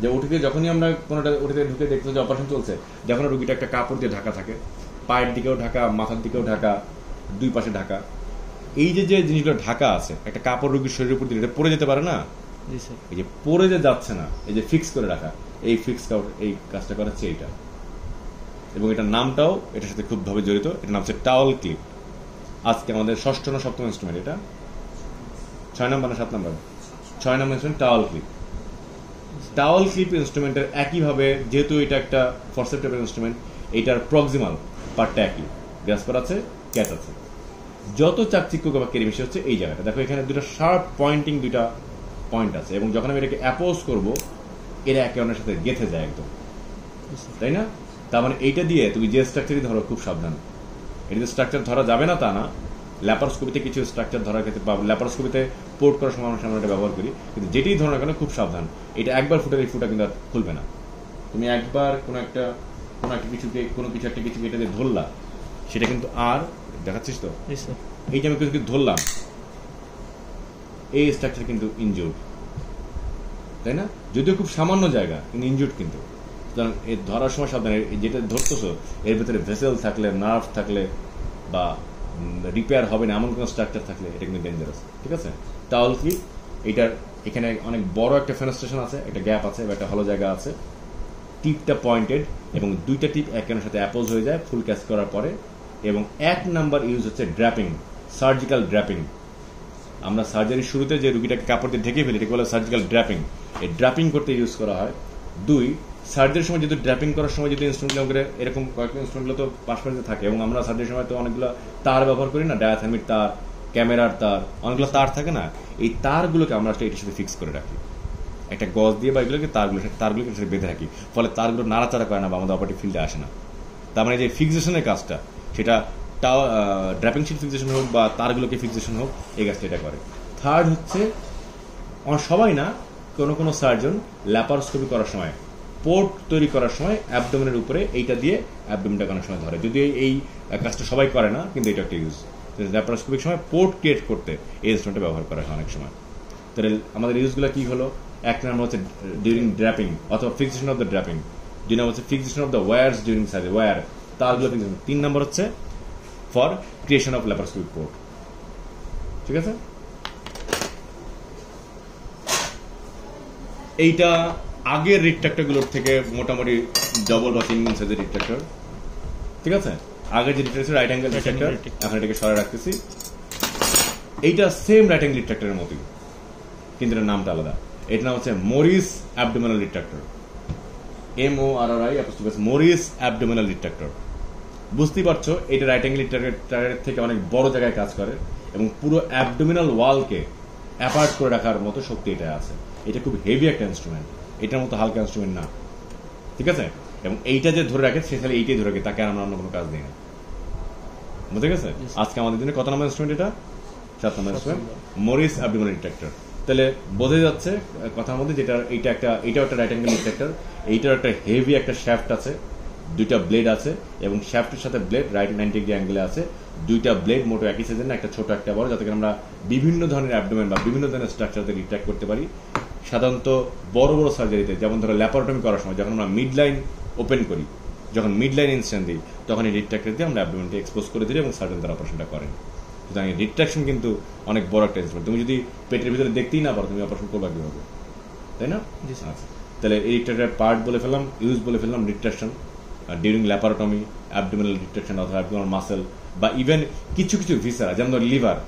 যে ওটিতে যখনই আমরা কোনোটা ওটিতে ঢুকে দেখছো যে অপারেশন চলছে, যখন রুগীটা একটা কাপড় দিয়ে ঢাকা থাকে, পায়ের দিকেও ঢাকা, মাথার দিকেও ঢাকা, দুই পাশে ঢাকা, এই যে যে জিনিসগুলো ঢাকা আছে, একটা কাপড় রুগীর শরীরের উপর দিয়ে এটা পড়ে যেতে পারে না, এই যে পড়ে যে যাচ্ছে না, এই যে ফিক্স করে রাখা, এই ফিক্স এই কাজটা করাচ্ছে এইটা। এবং এটার নামটাও এটার সাথে খুব ভাবে জড়িত, এটার নাম হচ্ছে টাওয়াল ক্লিপ। আজকে আমাদের ষষ্ঠ না সপ্তম ইনস্ট্রুমেন্ট, এটা ছয় নম্বর না সাত নম্বর, ছয় নম্বর instrument towel clip. Towel clip ইনস্ট্রুমেন্টের একইভাবে, যেহেতু এটা একটা ফরসেপস ইনস্ট্রুমেন্ট, এটার প্রক্সিমাল পার্টটা একই, গ্যাসপার আছে ক্যাট আছে, যত চাকচিক্য বা কেরিমিশে হচ্ছে এই জায়গাটা। দেখো এখানে দুটো শার্প পয়েন্টিং দুইটা পয়েন্ট আছে, এবং যখন আমি এটাকে অ্যাপোজ করবো এরা একে অন্যের সাথে গেঁথে যায় একদম, তাই না? তার মানে এইটা দিয়ে তুমি যে স্ট্রাকচারই ধরো খুব সাবধান, এটা যে স্ট্রাকচার ধরা যাবে না তা না, ল্যাপারোস্কোপিতে কিছু স্ট্রাকচার ধরার ক্ষেত্রে বা ল্যাপারোস্কোপিতে পোর্ট করার সময় আমরা এটা ব্যবহার করি, কিন্তু যেটি ধরো না কেন খুব সাবধান, এটা একবার ফুটে এই ফুটা কিন্তু আর খুলবে না। তুমি একবার কোনো একটা কোনো একটা কিছুকে কোনো কিছু একটা কিছুকে এটা যে ধরলা, সেটা কিন্তু আর দেখাচ্ছিস তো, এই যে আমি কিছু ধরলাম, এই স্ট্রাকচার কিন্তু ইনজুর্ড, তাই না? যদিও খুব সামান্য জায়গা কিন্তু ইনজুর্ড, কিন্তু সুতরাং এর ধরার সময় সাবধানে, যেটা ধরতেছো এর ভেতরে ভেসেল থাকলে, নার্ভ থাকলে, বা রিপেয়ার হবে না এমন কোনো স্ট্রাকচার থাকলে এটা কিন্তু ডেঞ্জারাস, ঠিক আছে? তাহলে কি এটার এখানে অনেক বড় একটা ফেনেস্ট্রেশন আছে, একটা গ্যাপ আছে বা একটা হলো জায়গা আছে, টিপটা পয়েন্টেড এবং দুইটা টিপ একের সাথে অ্যাপোজ হয়ে যায় ফুল ক্যাচ করার পরে। এবং এক নাম্বার ইউজ হচ্ছে ড্র্যাপিং, সার্জিক্যাল ড্র্যাপিং। আমরা সার্জারির শুরুতে যে রুগীটাকে কাপড় দিয়ে ঢেকে ফেলি এটাকে বলে সার্জিক্যাল ড্র্যাপিং, এই ড্র্যাপিং করতে ইউজ করা হয়। দুই, সার্জারির সময় যদি ড্র্যাপিং করার সময় যদি ইনস্ট্রুমেন্টগুলো করে এরকম কয়েকটা ইনস্ট্রুমেন্টগুলো তো পাশাপাশি থাকে, এবং আমরা সার্জারির সময় তো অনেকগুলো তার ব্যবহার করি না, ডায়াথার্মিক তার, ক্যামেরার তার, অনেকগুলো তার থাকে না, এই তারগুলোকে আমরা আসলে এটার সাথে ফিক্স করে রাখি একটা গজ দিয়ে বা এগুলোকে তারগুলো তারগুলোকে সাথে বেঁধে রাখি, ফলে তারগুলো নাড়াচাড়া করে না বা আমাদের অপারেটিভ ফিল্ডে আসে না। তার মানে যে ফিক্সেশনের কাজটা সেটা টা ড্র্যাপিং শিট ফিক্সেশন হোক বা তারগুলোকে ফিক্সেশন হোক, এই কাজটা এটা করে। থার্ড হচ্ছে সবাই না, কোনো কোনো সার্জন ল্যাপারোস্কোপি করার সময় পোর্ট তৈরি করার সময় অ্যাবডোমেনের উপরে এইটা দিয়ে অ্যাবডোমেনটা করার সময় ধরে, যদিও এই কাজটা সবাই করে না কিন্তু এটা একটা ইউজ। ল্যাপারোস্কোপির সময় পোর্ট ক্রিয়েট করতে এই ইনস্ট্রুমেন্টটা ব্যবহার করা হয় অনেক সময়। তাহলে আমাদের ইউজগুলো কী হলো? এক নাম্বার হচ্ছে ডিউরিং ড্র্যাপিং অথবা ফিক্সেশন অফ দ্য ড্র্যাপিং, দুই নম্বর হচ্ছে fixation of the wires during surgery wire তারগুলো ফিক্সেশন, তিন নম্বর হচ্ছে for creation of laparoscopic port, ঠিক আছে? এইটা আগের রিট্রাক্টরগুলোর থেকে মোটামুটি ডবল বা তিন গুণ সাইজের রিট্রাক্টর, ঠিক আছে? আগে যে রিট্রাক্টর রাইট অ্যাঙ্গেল রিট্রাক্টর, এখন এটাকে সরে রাখতেছি, এইটা সেম রাইট অ্যাঙ্গেল রিট্রাক্টরের মতোই কিন্তু এটার নামটা আলাদা। এটার নাম হচ্ছে Morris abdominal retractor, M O R R I apostrophe S, Morris abdominal retractor. বুঝতেই পারছো এটা রাইট অ্যাঙ্গেল রিট্রাক্টরের থেকে অনেক বড় জায়গায় কাজ করে এবং পুরো অ্যাবডোমিনাল ওয়ালকে অ্যাপার্ট করে রাখার মতো শক্তি এটা আছে। এটা খুব হেভি একটা ইনস্ট্রুমেন্ট, এটার মতো হালকা ইনস্ট্রুমেন্ট না, ঠিক আছে? এবং এইটা যে ধরে রাখে সে খালি এইটাই ধরে রাখে, তাকে আমরা অন্য কোনো কাজ দিই না, বুঝতে গেছে? আজকে আমাদের দিনে কত নম্বর ইনস্ট্রুমেন্ট? এটা সাত নম্বর ইনস্ট্রুমেন্ট, মরিস অ্যাবডোমিনাল রিট্রাক্টর। তাহলে বোঝাই যাচ্ছে কথার মধ্যে যেটা এইটা একটা, এটাও একটা রাইট অ্যাঙ্গেল রিট্রাক্টর, এইটার একটা হেভি একটা শ্যাফট আছে, দুইটা ব্লেড আছে এবং শ্যাফটের সাথে ব্লেড রাইট নাইনটি ডিগ্রি অ্যাঙ্গেলে আছে, দুইটা ব্লেড মোটো একই সাইজের না, একটা ছোটো একটা বড়, যাতে করে আমরা বিভিন্ন ধরনের অ্যাবডোমেন বা বিভিন্ন ধরনের স্ট্রাকচারতে রিট্রাক্ট করতে পারি। সাধারণত বড় বড় সার্জারিতে যেমন ধরো ল্যাপারোটমি করার সময় যখন আমরা মিড লাইন ওপেন করি, যখন মিড লাইন ইনস্ট্যান্ট দিই, তখন এই রিট্রাক্টর দিয়ে আমরা অ্যাবডোমেনটা এক্সপোজ করে দিই এবং সার্জন তার অপারেশনটা করেন। সুতরাং এই রিট্রাকশন কিন্তু অনেক বড় একটা ইনস্ট্রুমেন্ট, তুমি যদি পেটের ভিতরে দেখতেই না পারো তুমি অপারেশন করবা কীভাবে, তাই না? আচ্ছা, তাহলে এই রিট্রাক্টরের পার্ট বলে ফেললাম, ইউজ বলে ফেললাম, retraction during laparotomy, abdominal retraction অথবা অ্যাবডোমিনাল মাসেল বা ইভেন কিছু কিছু ভিসেরা, যেমন ধর লিভার,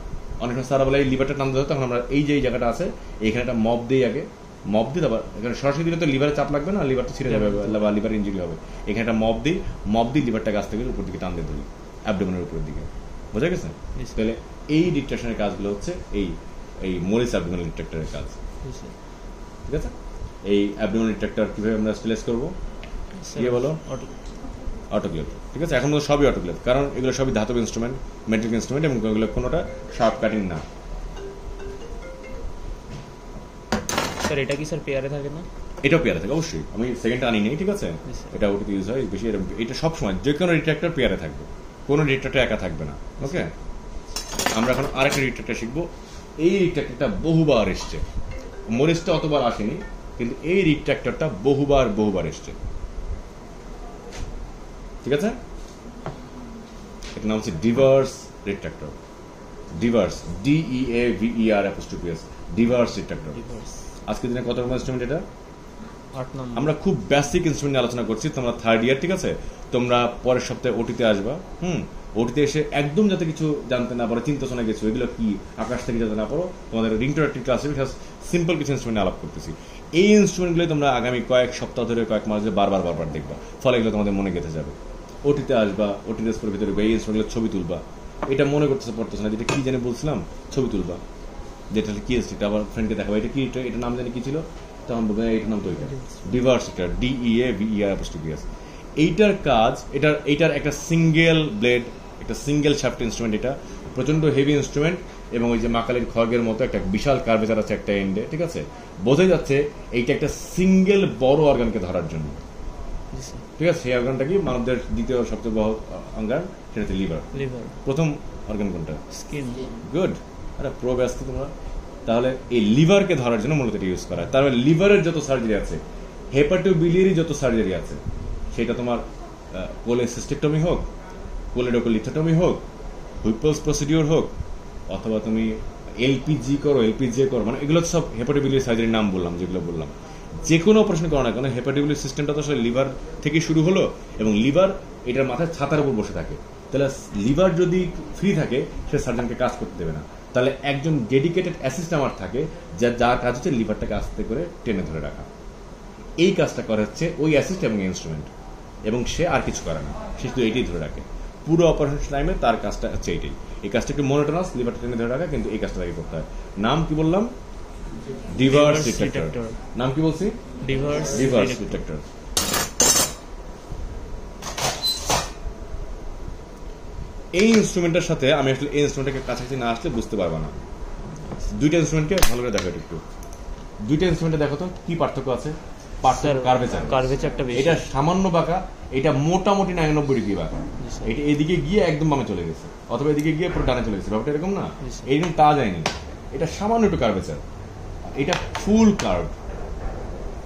অনেক সময় সারা বলে এই লিভারটা টান দেওয়া, তখন আমরা এই যে জায়গাটা আছে এখানে একটা মপ দিই, আগে মপ দিই, তারপর এখানে সরাসরি দিলে তো লিভারে চাপ লাগবে না, লিভারটা ছিঁড়ে যাবে বা লিভার ইঞ্জুরি হবে, এখানে একটা মপ দিই, মপ দিই লিভারটা গাছ থেকে উপর দিকে টান দিয়ে ধরি অ্যাবডোমিনাল উপরের দিকে, বোঝা গেছে? তাহলে এই রিট্রাকশনের কাজগুলো হচ্ছে এই এই মরিস অ্যাবডোমিনাল রিট্রাক্টরের কাজ, ঠিক আছে? এই অ্যাবডোমিনাল রিট্রাক্টর কীভাবে আমরা স্টেলাইজ করবো? বলো অটোক্লেভ, ঠিক আছে? এখন তো সবই অটোক্লেভ, কারণ এগুলো সবই ধাতব ইনস্ট্রুমেন্ট, মেটালিক ইনস্ট্রুমেন্ট এবং এগুলো কোনোটা শার্প কাটিং না। স্যার এটা কি স্যার পেয়ারে থাকে না? এটাও পেয়ারে থাকে অবশ্যই, আমি সেকেন্ডটা আনি নেই, ঠিক আছে? এটা ওটিতে ইউজ হয় বেশি, এটা সবসময় যে কোনো রিট্রাক্টর পেয়ারে থাকবে, কোনো রিট্রাক্টর একা থাকবে না, ওকে? আমরা এখন আরেকটা রিট্রাক্টর শিখবো। এই রিট্রাক্টরটা বহুবার এসছে, মরিসটা অতবার আসেনি কিন্তু এই রিট্রাক্টরটা বহুবার বহুবার এসছে, ঠিক আছে? এটার নাম হচ্ছে Deaver's retractor, Deaver's D E A V E R apostrophe S, Deaver's retractor. আজকের দিনে কত নম্বর ইনস্ট্রুমেন্ট এটা? আট নম্বর। আমরা খুব বেসিক ইনস্ট্রুমেন্ট নিয়ে আলোচনা করছি, তোমরা থার্ড ইয়ার, ঠিক আছে? তোমরা পরের সপ্তাহে ওটিতে আসবা, হুম, ওটিতে এসে একদম যাতে কিছু জানতে না পারো, চিন্তা শোনা গেছো এগুলো কি আকাশ থেকে জানতে না পারো, তোমাদের রিট্রাক্টর ক্লাসে সিম্পল কিছু ইনস্ট্রুমেন্ট আলাপ করতেছি। এই ইনস্ট্রুমেন্টগুলো তোমরা আগামী কয়েক সপ্তাহ ধরে কয়েক মাস ধরে বারবার বারবার দেখবা, ফলে এগুলো তোমাদের মনে গেঁথে যাবে। ওটিতে আসবা, ওটি রেস্পের ভিতরে এই ইনস্ট্রুমেন্টগুলোর ছবি তুলবা, এটা মনে করতেছে পড়তেছে না যেটা কী জানি বলছিলাম, ছবি তুলবা, যেটা কী এসছে এটা আবার ফ্রেন্ডকে দেখাবো, এটা কি, এটা নাম জানি কী ছিল, তখন বলবে এটার নাম তো এটা Deaver's retractor, D E A V E R apostrophe. এইটার কাজ, এটার এইটার একটা সিঙ্গেল ব্লেড, একটা সিঙ্গেল শ্যাফট ইনস্ট্রুমেন্ট, এটা প্রচণ্ড হেভি ইনস্ট্রুমেন্ট এবং ওই যে মাকালির খড়গের মতো একটা বিশাল কার্ভেচার আছে একটা এন্ডে, ঠিক আছে? বোঝাই যাচ্ছে এইটা একটা সিঙ্গেল বড় অর্গানকে ধরার জন্য, ঠিক আছে? সেই অর্গানটা কি মানবদের দ্বিতীয় সবচেয়ে বড় অর্গান, সেটা হচ্ছে লিভার। প্রথম অর্গান কোনটা? স্কিন। গুড, একটা প্রো ব্যস্ত তোমরা। তাহলে এই লিভারকে ধরার জন্য মূলত এটা ইউজ করা হয়। তারপরে লিভারের যত সার্জারি আছে, হেপাটোবিলিয়ারি যত সার্জারি আছে, সেটা তোমার কোলেসিস্টেক্টমি হোক, কোলেডোকোলিথোটমি হোক, হুইপলস প্রসিডিউর হোক অথবা তুমি এলপিজি করো এলপিজি করো মানে এগুলো সব হেপাটোবিলিয়ারি সার্জারির নাম বললাম যেগুলো বললাম যে কোনো অপারেশন করো না কেন হেপাটোবিলিয়ারি সিস্টেমটা তো আসলে লিভার থেকে শুরু হলো এবং লিভার এটার মাথায় ছাতার উপর বসে থাকে তাহলে লিভার যদি ফ্রি থাকে সে সার্জনকে কাজ করতে দেবে না তাহলে একজন ডেডিকেটেড অ্যাসিস্ট আমার থাকে যা যার কাজ হচ্ছে লিভারটাকে আস্তে করে টেনে ধরে রাখা এই কাজটা করা হচ্ছে ওই অ্যাসিস্ট এবং ইনস্ট্রুমেন্ট এবং সে আর কিছু করে না সে শুধু এটাই ধরে রাখে পুরো অপারেশন টাইমে তার কাজটা হচ্ছে এটাই এই কাজটা একটু মনোটোনাস লিভারটা টেনে ধরে রাখা কিন্তু এই কাজটা তাকে করতে হয় নাম কি বললাম ডিভার্স রিট্রাক্টর নাম কি বলছি ডিভার্স ডিভার্স রিট্রাক্টর এই ইনস্ট্রুমেন্টের সাথে আমি আসলে এই ইনস্ট্রুমেন্টটাকে কাছাকাছি না আসলে বুঝতে পারবো না দুইটা ইনস্ট্রুমেন্টকে ভালো করে দেখো একটু দুইটা ইনস্ট্রুমেন্টে দেখো তো কি পার্থক্য আছে পার্থক্য কার্ভেচার কার্ভেচারটা বেশি এটা সামান্য বাঁকা এটা মোটামুটি নব্বই ডিগ্রি বাঁকা এটা এদিকে গিয়ে একদম বামে চলে গেছে অথবা এদিকে গিয়ে পুরো ডানে চলে গেছে ব্যাপারটা এরকম না এরকম তা যায়নি এটা সামান্য একটু কার্ভেচার এটা ফুল কার্ভ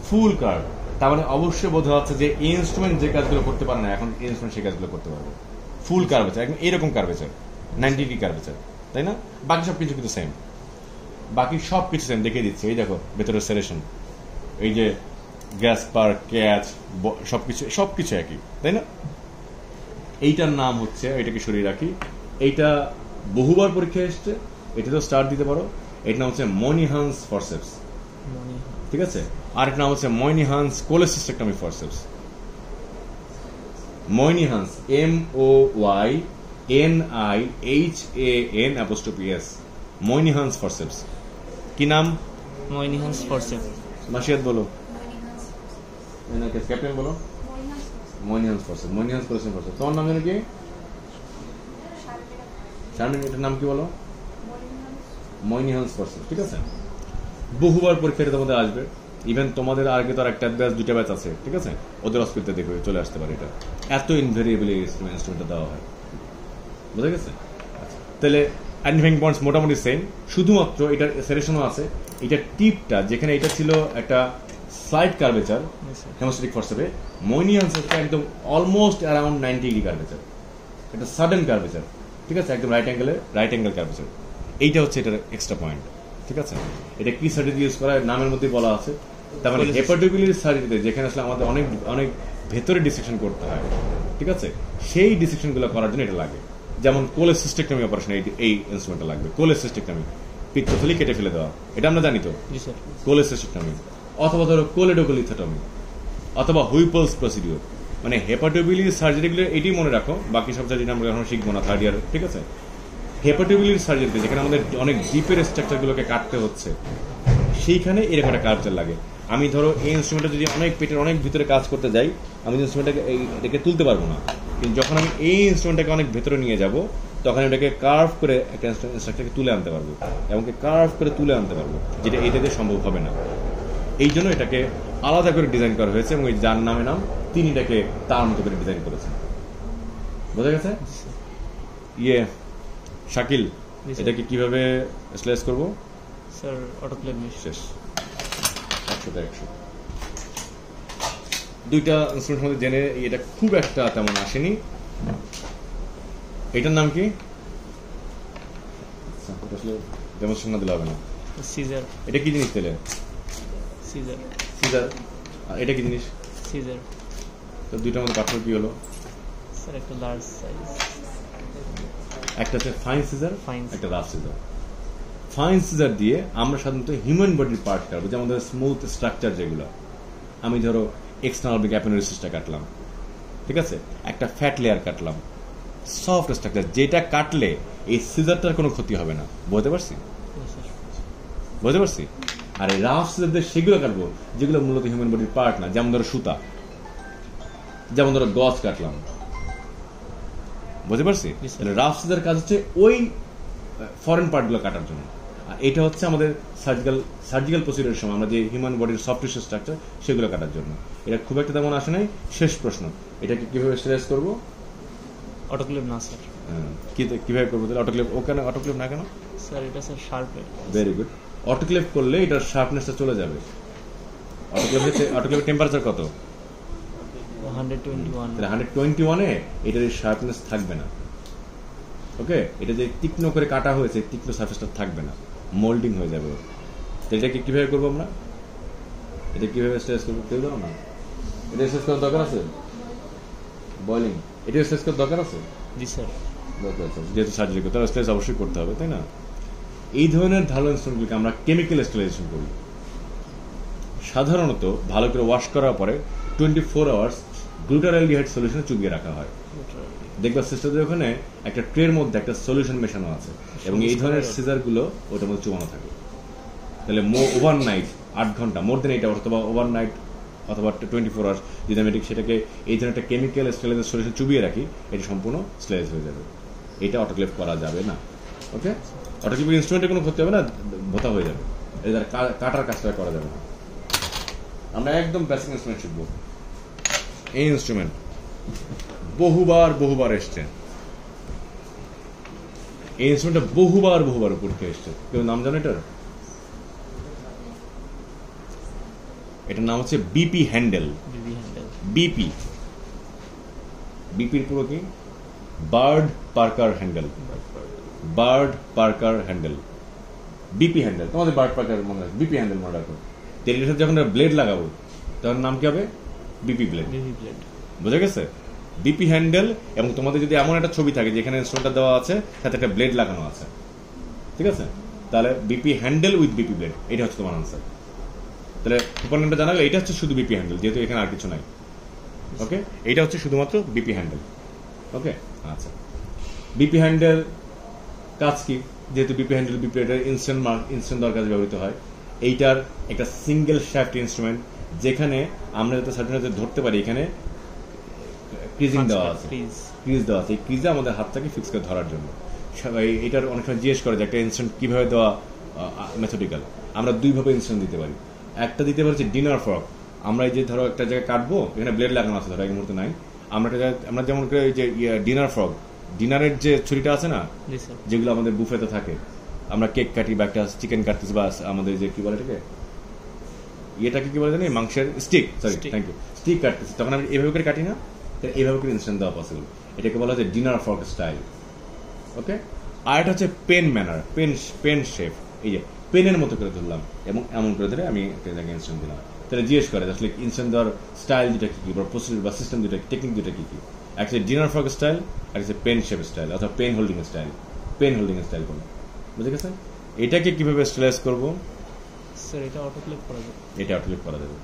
ফুল কার্ভ তার মানে অবশ্যই বোঝা যাচ্ছে যে ইনস্ট্রুমেন্ট যে কাজগুলো করতে পারে না এখন ইনস্ট্রুমেন্ট সেই কাজগুলো করতে পারবে ফুল কার্ভেচার একদম এরকম কার্ভেচার নাইনটি ডিগ্রি কার্ভেচার তাই না বাকি সব কিছু কিন্তু সেম বাকি সব কিছু সেম দেখিয়ে দিচ্ছে এই দেখো ভেতরের সেরেশন এই যে গ্যাস পার ক্যাচ সবকিছু সবকিছু একই তাই না এইটার নাম হচ্ছে এটাকে সরিয়ে রাখি এইটা বহুবার পরীক্ষায় এসছে এটা তো স্টার্ট দিতে পারো এটার নাম হচ্ছে মনিহান্স ফরসেপস ঠিক আছে আর এটার নাম হচ্ছে Moynihan's cholecystectomy forceps Moynihan's M O Y N I H A N apostrophe S Moynihan's forceps কি নাম ময়নিহান্স ফরসেপস মাসিয়াত বলো ক্যাপ্টেন বলো Moynihan's forceps Moynihan's cholecystectomy forceps তোমার নাম যেন কি শারমিন এটার নাম কি বলো ময়নিহান্স ফরসেপস ঠিক আছে বহুবার পরীক্ষাটা তোমাদের আসবে ইভেন তোমাদের আগে তো আর একটা ব্যাচ দুটা ব্যাচ আছে ঠিক আছে ওদের অস্পিতে দেখে চলে আসতে পারে এটা এত ইনভেরিয়েবল ইনস্ট্রুমেন্টটা দেওয়া হয় বুঝা গেছে আচ্ছা তাহলে অ্যাডভিং পয়েন্টস মোটামুটি সেম শুধুমাত্র এটার সেরেশনও আছে এটার টিপটা যেখানে এটা ছিল একটা স্লাইড কার্ভেচার হেমোস্ট্যাটিক ফরসেপে ময়নিহান্স একদম almost around ninety degree curvature এটা সাডেন কার্ভেচার ঠিক আছে একদম রাইট অ্যাঙ্গেলে রাইট অ্যাঙ্গেল কার্ভেচার এইটা হচ্ছে এটার এক্সট্রা পয়েন্ট ঠিক আছে এটা কি সার্জারি ইউজ করা নামের মধ্যে বলা আছে তার মানে হেপাটোবিলিয়ারি সার্জারিতে যেখানে আসলে আমাদের অনেক অনেক ভেতরে ডিসেকশন করতে হয় ঠিক আছে সেই ডিসেকশনগুলো করার জন্য এটা লাগে যেমন কোলেসিস্টেক্টমি অপারেশন এই ইনস্ট্রুমেন্টটা লাগবে কোলেসিস্টেক্টমি পিত্তথলি কেটে ফেলে দেওয়া এটা আমরা জানি তো কোলেসিস্টেক্টমি অথবা ধরো কোলেডোকোলিথেটমি অথবা হুইপলস প্রসিডিউর মানে হেপাটোবিলিয়ারি সার্জারিগুলো এটি মনে রাখো বাকি সব সার্জারি আমরা এখন শিখবো না থার্ড ইয়ার ঠিক আছে হেপাটোবিলিয়ারি সার্জারিতে যেখানে আমাদের অনেক ডিপের স্ট্রাকচারগুলোকে কাটতে হচ্ছে সেইখানে এরকম একটা কার্ভেচার লাগে আমি ধরো এই ইনস্ট্রুমেন্টটা যদি অনেক পেটের অনেক ভিতরে কাজ করতে যাই আমি ইনস্ট্রুমেন্টটাকে এটাকে তুলতে পারবো না কিন্তু যখন আমি এই ইনস্ট্রুমেন্টটাকে অনেক ভেতরে নিয়ে যাব তখন এটাকে কার্ভ করে একটা স্ট্রাকচারকে তুলে আনতে পারবো এবং কার্ভ করে তুলে আনতে পারবো যেটা এটাতে সম্ভব হবে না এই জন্য এটাকে আলাদা করে ডিজাইন করা হয়েছে এবং যার নামে নাম তিনি এটাকে তার মতো করে ডিজাইন করেছেন বোঝা গেছে ইয়ে শাকিল এটাকে কিভাবে স্লেস করবো স্যার অটোক্লেভ শেষ দুইটা ইনস্ট্রুমেন্ট জেনে এটা খুব একটা তেমন আসেনি এটার নাম কি এটা কি জিনিস দিলে এটা কি জিনিস তো দুইটার মধ্যে পার্থক্য কি হলো একটা হচ্ছে ফাইন সিজার একটা লার্জ সিজার ফাইন সিজার দিয়ে আমরা সাধারণত হিউম্যান বডির পার্ট কাটবো যেমন ধরো স্মুথ স্ট্রাকচার যেগুলো আমি ধরো এক্সটার্নাল বিগ অ্যাপেন্ডিক্স সিস্টা কাটলাম ঠিক আছে একটা ফ্যাট লেয়ার কাটলাম সফট স্ট্রাকচার যেটা কাটলে এই সিজারটার কোনো ক্ষতি হবে না বুঝতে পারছি বুঝতে পারছি আর এই রাফ সিজার দিয়ে সেগুলো কাটবো যেগুলো মূলত হিউম্যান বডির পার্ট না যেমন ধরো সুতা যেমন ধরো গজ কাটলাম বুঝতে পারছি রাফ সিজার কাজ হচ্ছে ওই ফরেন পার্টগুলো কাটার জন্য আর এটা হচ্ছে আমাদের সার্জিক্যাল সার্জিক্যাল প্রসিডিউরের সময় আমরা যে হিউম্যান বডির সফট টিস্যু স্ট্রাকচার সেগুলো কাটার জন্য এটা খুব একটা তেমন আসে নাই শেষ প্রশ্ন এটাকে কীভাবে স্ট্রেস করবো অটোক্লেভ না স্যার কীভাবে করবো তাহলে অটোক্লেভ ও কেন অটোক্লেভ না কেন স্যার এটা sir sharp very good autoclave করলে এটার শার্পনেসটা চলে যাবে অটোক্লেভ হচ্ছে অটোক্লেভের টেম্পারেচার কত hundred twenty one hundred twenty ওয়ানে এটার শার্পনেস থাকবে না ওকে এটা যে তীক্ষ্ণ করে কাটা হয়েছে তীক্ষ্ণ সারফেসটা থাকবে না মোল্ডিং হয়ে যাবে তো এটাকে কিভাবে করব আমরা এটা কিভাবে স্ট্রেস করব বল দাও না এটা স্ট্রেস করার দরকার আছে বোলিং এটা স্ট্রেস করার দরকার আছে জি স্যার দরকার আছে যেটা সার্জারি করতে তার স্ট্রেস অবশ্যই করতে হবে তাই না এই ধরনের ঢালু ইনস্ট্রুমেন্টগুলোকে আমরা কেমিক্যাল স্টেরিলাইজেশন করি সাধারণত ভালো করে ওয়াশ করার পরে twenty-four আওয়ার্স গ্লুটারালডিহাইড সলিউশনে চুবিয়ে রাখা হয় দেখবা সিস্টারদের ওখানে একটা ট্রের মধ্যে একটা সলিউশন মেশানো আছে এবং এই ধরনের সিজারগুলো ওটার মধ্যে চুবানো থাকে তাহলে ওভারনাইট আট ঘন্টা মোর দেন এইট আওয়ার অথবা ওভারনাইট অথবা টোয়েন্টি ফোর আওয়ার্স যদি আমি সেটাকে এই ধরনের একটা কেমিক্যাল স্টেরিলাইজেশন সলিউশন চুবিয়ে রাখি এটা সম্পূর্ণ স্টেরিলাইজ হয়ে যাবে এটা অটোক্লেভ করা যাবে না ওকে অটোক্লেভ ইনস্ট্রুমেন্টে কোনো ক্ষতি হবে না ভোতা হয়ে যাবে এটা কাটার কাজটা করা যাবে না আমরা একদম বেসিক ইনস্ট্রুমেন্ট শিখব এই ইনস্ট্রুমেন্ট বহুবার বহুবার এসছে এই ইনস্ট্রুমেন্টটা বহুবার বহুবার পরীক্ষা এসছে কেউ নাম জানো এটার এটার নাম হচ্ছে বিপি হ্যান্ডেল বিপি বিপির পুরো কি Bard Parker handle Bard Parker handle BP handle তোমাদের বার্ড পার্কার মনে রাখো বিপি হ্যান্ডেল মনে রাখো তেলের সাথে যখন ব্লেড লাগাবো তখন নাম কি হবে বিপি ব্লেড বুঝা গেছে বিপি হ্যান্ডেল এবং তোমাদের যদি এমন একটা ছবি থাকে যেখানে ইনস্ট্রুমেন্টটা দেওয়া আছে সাথে একটা ব্লেড লাগানো আছে ঠিক আছে তাহলে BP handle with BP blade এটা হচ্ছে তোমার আনসার তাহলে উপনামটা জানা গেল এটা হচ্ছে শুধু বিপি হ্যান্ডেল যেহেতু এখানে আর কিছু নাই ওকে এটা হচ্ছে শুধুমাত্র বিপি হ্যান্ডেল ওকে আচ্ছা বিপি হ্যান্ডেল কাজ কি যেহেতু বিপি হ্যান্ডেল বিপি ব্লেডের ইনস্ট্যান্ট মার্ক ইনস্ট্যান্ট দরকার ব্যবহৃত হয় এইটার একটা সিঙ্গেল শ্যাফ্ট ইনস্ট্রুমেন্ট যেখানে আমরা যাতে সার্জনকে ধরতে পারি এখানে ক্রিজিং দেওয়া আছে ক্রিজ দেওয়া আছে এই ক্রিজে আমাদের হাতটাকে ফিক্স করে ধরার জন্য সবাই এটার অনেক সময় জিজ্ঞেস করে যে একটা ইনস্ট্রুমেন্ট কীভাবে দেওয়া মেথডিক্যাল আমরা দুইভাবে ইনস্ট্রুমেন্ট দিতে পারি একটা দিতে পারি হচ্ছে ডিনার ফর্ক আমরা এই যে ধরো একটা জায়গায় কাটবো এখানে ব্লেড লাগানো আছে ধরো এই মুহূর্তে নাই আমরা একটা জায়গায় আমরা যেমন করে যে ডিনার ফর্ক ডিনারের যে ছুরিটা আছে না যেগুলো আমাদের বুফেতে থাকে আমরা কেক কাটি বা একটা চিকেন কাটতেছি বা আমাদের যে কি বলে এটাকে ইয়েটাকে কি বলে জানি মাংসের stick sorry thank you stick কাটতেছি তখন আমি এভাবে করে কাটি না তাই এভাবে করে ইনস্ট্যান্ট দেওয়া পসিবল এটাকে বলা হচ্ছে ডিনার ফর্ক স্টাইল ওকে আর এটা হচ্ছে pen manner pen pen shape এই যে পেনের মতো করে ধরলাম এবং এমন করে ধরে আমি একটা জায়গায় ইনস্ট্যান্ট দিলাম তাহলে জিজ্ঞেস করে আসলে ইনস্ট্যান্ট দেওয়ার স্টাইল যেটা কী কী বা প্রসিডিউর বা সিস্টেম যেটা টেকনিক যেটা কী কী একটা ডিনার ফর্ক স্টাইল আর একটা পেন শেপ স্টাইল অথবা pen holding style pen holding style বলো বুঝে গেছেন এটাকে কিভাবে স্টেরিলাইজ করবো স্যার এটা অটোক্লেভ করা যাবে এটা অটোক্লেভ করা যাবে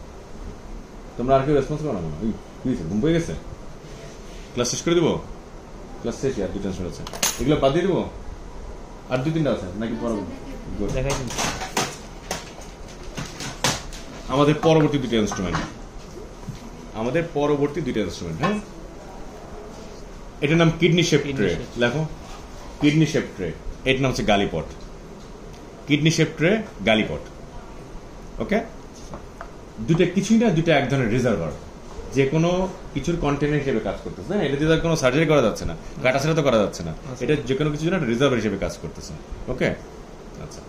তোমরা আর কি রেসপন্স করো না ওই প্লিজ ঘুম পেয়ে গেছে ক্লাস শেষ করে দেবো ক্লাস শেষ আর দুই টেনশন আছে এগুলো বাদ দিয়ে দেবো আর দুই তিনটা আছে নাকি পরবর্তী দেখাই দিন আমাদের পরবর্তী দুটো ইনস্ট্রুমেন্ট আমাদের পরবর্তী দুটো ইনস্ট্রুমেন্ট হ্যাঁ এটার নাম কিডনি শেপ ট্রে লেখো কিডনি শেপ ট্রে এটার নাম হচ্ছে gallipot kidney shape tray gallipot okay দুটো কিছুই না দুটো এক ধরনের রিজার্ভার যে কোনো কিছুর কন্টেনার হিসেবে কাজ করতেছে না এটা দিয়ে কোনো সার্জারি করা যাচ্ছে না কাটা ছাড়া তো করা যাচ্ছে না এটা যে কোনো কিছুর একটা রিজার্ভার হিসেবে কাজ করতেছে ওকে আচ্ছা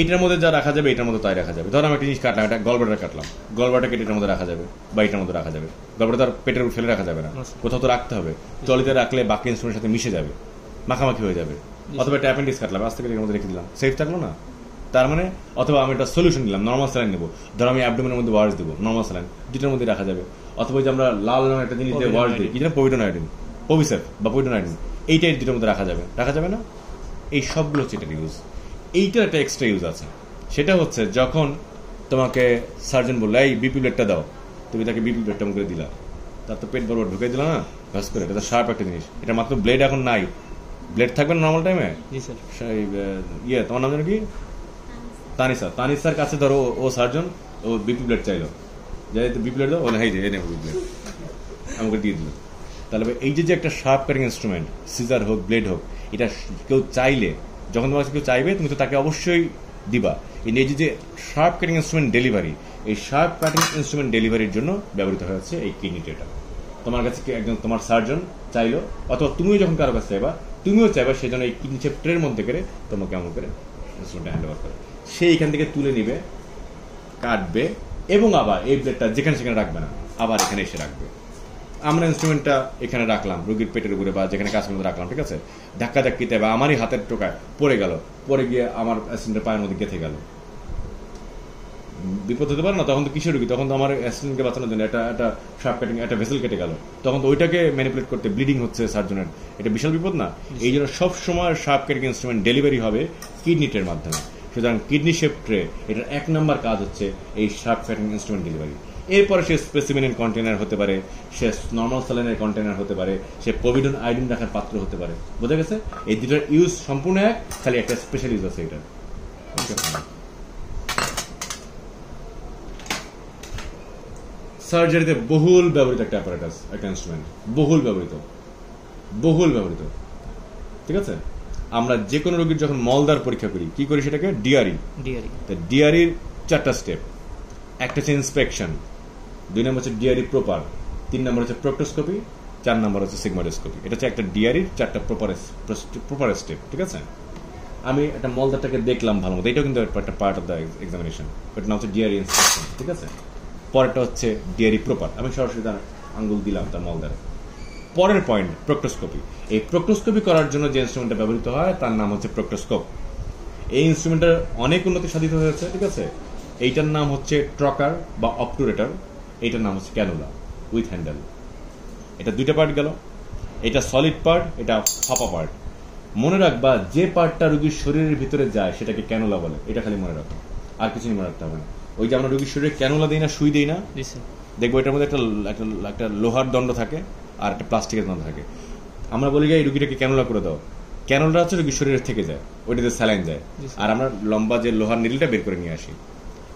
এইটার মধ্যে যা রাখা যাবে এটার মধ্যে তাই রাখা যাবে ধরো আমি একটা জিনিস কাটলাম একটা গলব্লাডার কাটলাম গলব্লাডার কেটে এটার মধ্যে রাখা যাবে বা এটার মধ্যে রাখা যাবে গলব্লাডার পেটের উপর ফেলে রাখা যাবে না কোথাও তো রাখতে হবে ট্রলিতে রাখলে বাকি ইনস্ট্রুমেন্টের সাথে মিশে যাবে মাখামাখি হয়ে যাবে অথবা একটা অ্যাপেন্ডিক্স কাটলাম আজ থেকে এটার মধ্যে রেখে দিলাম সেফ থাকলো না তার মানে অথবা আমি একটা সলিউশন দিলাম নর্মাল স্যালাইন নেবো ধরো আমি অ্যাবডোমেনের মধ্যে ওয়াশ দেবো নর্মাল স্যালাইন দুটার মধ্যে রাখা যাবে অথবা যে আমরা লাল রঙের একটা জিনিস দিয়ে ওয়াশ দিই কি যেন পোভিডোনাইডিন পভিসেপ বা পোভিডোনাইডিন এইটাই দুটার মধ্যে রাখা যাবে রাখা যাবে না এই সবগুলো হচ্ছে এটার ইউজ এইটার একটা এক্সট্রা ইউজ আছে সেটা হচ্ছে যখন তোমাকে সার্জন বললো এই বিপি ব্লেডটা দাও তুমি তাকে বিপি ব্লেডটা করে দিলা তার তো পেট বরাবর ঢুকে দিলা না ঘাস করে এটা শার্প একটা জিনিস এটা মাত্র ব্লেড এখন নাই ব্লেড থাকবে না নর্মাল টাইমে ইয়ে তোমার নাম যেন কি তানিসা তানিসার কাছে ধরো ও সার্জন ও বিপি ব্লেড চাইলো যাই বিপি ব্লেড দাও ও হ্যাঁ এই নেবো বিপি ব্লেড আমাকে দিয়ে দিল তাহলে এই যে যে একটা শার্প কাটিং ইনস্ট্রুমেন্ট সিজার হোক ব্লেড হোক এটা কেউ চাইলে যখন তোমার কাছে কেউ চাইবে তুমি তো তাকে অবশ্যই দিবা এই যে যে শার্প কাটিং ইনস্ট্রুমেন্ট ডেলিভারি এই শার্প কাটিং ইনস্ট্রুমেন্ট ডেলিভারির জন্য ব্যবহৃত হয়েছে এই কিডনি ট্রেটা তোমার কাছে একজন তোমার সার্জন চাইলো অথবা তুমিও যখন কারো কাছে চাইবা তুমিও চাইবা সেজন্য এই কিডনি শেপ ট্রের মধ্যে করে তোমাকে এমন করে ইনস্ট্রুমেন্টটা হ্যান্ড ওভার করে সে এখান থেকে তুলে নেবে কাটবে এবং আবার এই ব্লেডটা যেখানে সেখানে রাখবে না আবার এখানে এসে রাখবে আমরা ইনস্ট্রুমেন্টটা এখানে রাখলাম রোগীর পেটের উপরে বা যেখানে কাজ করতে রাখলাম, ঠিক আছে। ধাক্কা ধাক্কিতে বা আমারই হাতের টোকায় পড়ে গেল, পড়ে গিয়ে আমার অ্যাসিডেন্টের পায়ের মধ্যে গেঁথে গেল, বিপদ হতে পারে না? তখন তো কিসের রোগী, তখন তো আমার অ্যাসিডেন্টকে বাঁচানোর জন্য একটা একটা শার্প কাটিং একটা ভেসেল কেটে গেল, তখন তো ওইটাকে ম্যানিপুলেট করতে ব্লিডিং হচ্ছে সার্জনের, এটা বিশাল বিপদ না? এই জন্য সবসময় শার্প কাটিং ইনস্ট্রুমেন্ট ডেলিভারি হবে কিডনিটের মাধ্যমে। সুতরাং কিডনি শেপ ট্রে এটার এক নম্বর কাজ হচ্ছে এই শার্প কাটিং ইনস্ট্রুমেন্ট ডেলিভারি। এরপরে সে স্পেসিমেনের কন্টেনার হতে পারে, সে নর্মাল স্যালাইনের কন্টেনার হতে পারে, সে প্রভিডেন্ট আয়োডিন রাখার পাত্র হতে পারে। বোঝা গেছে এই দুটার ইউজ সম্পূর্ণ এক, খালি একটা স্পেশাল ইউজ আছে এটার। সার্জারিতে বহুল ব্যবহৃত একটা অ্যাপারেটাস, একটা ইনস্ট্রুমেন্ট, বহুল ব্যবহৃত, বহুল ব্যবহৃত, ঠিক আছে। আমরা যে কোনো রোগীর যখন মলদার পরীক্ষা করি কি করি, সেটাকে ডিআরই, ডিআরই ডিআরইর চারটা স্টেপ। একটা হচ্ছে ইন্সপেকশন, দুই নম্বর হচ্ছে ডিআরই প্রপার, তিন নম্বর হচ্ছে প্রোক্টোস্কোপি, চার নম্বর হচ্ছে সিগমাডোস্কোপি। এটা হচ্ছে একটা ডিআরইর চারটা প্রপার প্রপার স্টেপ, ঠিক আছে। আমি একটা মলদারটাকে দেখলাম ভালো মতো, এটাও কিন্তু একটা পার্ট অফ দ্য এক্সামিনেশন, এটা নাম হচ্ছে ডিআরই ইন্সপেকশন, ঠিক আছে। পরেরটা হচ্ছে ডিআরই প্রপার, আমি সরাসরি তার আঙ্গুল দিলাম তার মলদারে। পরের পয়েন্ট প্রোক্টোস্কোপি। এই প্রোক্টোস্কোপি করার জন্য যে ইনস্ট্রুমেন্টটা ব্যবহৃত হয় তার নাম হচ্ছে প্রোক্টোস্কোপ। এই ইনস্ট্রুমেন্টের অনেক উন্নতি সাধিত হয়েছে, ঠিক আছে। এইটার নাম হচ্ছে ট্রকার বা অবটুরেটর, এইটার নাম হচ্ছে ক্যানুলা উইথ হ্যান্ডেল। এটা দুইটা পার্ট গেল, এটা সলিড পার্ট, এটা ফাঁপা পার্ট। মনে রাখবা যে পার্টটা রুগীর শরীরের ভিতরে যায় সেটাকে ক্যানুলা বলে, এটা খালি মনে রাখো, আর কিছু মনে রাখতে হবে না। ওই যে আমরা রুগীর শরীরে ক্যানুলা দিই না, সুই দিই না, দেখবো এটার মধ্যে একটা একটা লোহার দণ্ড থাকে আর একটা প্লাস্টিকের দণ্ড থাকে। আমরা বলি যে এই রুগীটাকে ক্যানুলা করে দাও, ক্যানুলা হচ্ছে রুগীর শরীরের থেকে যায়, ওইটাতে স্যালাইন যায়, আর আমরা লম্বা যে লোহার নীলটা বের করে নিয়ে আসি।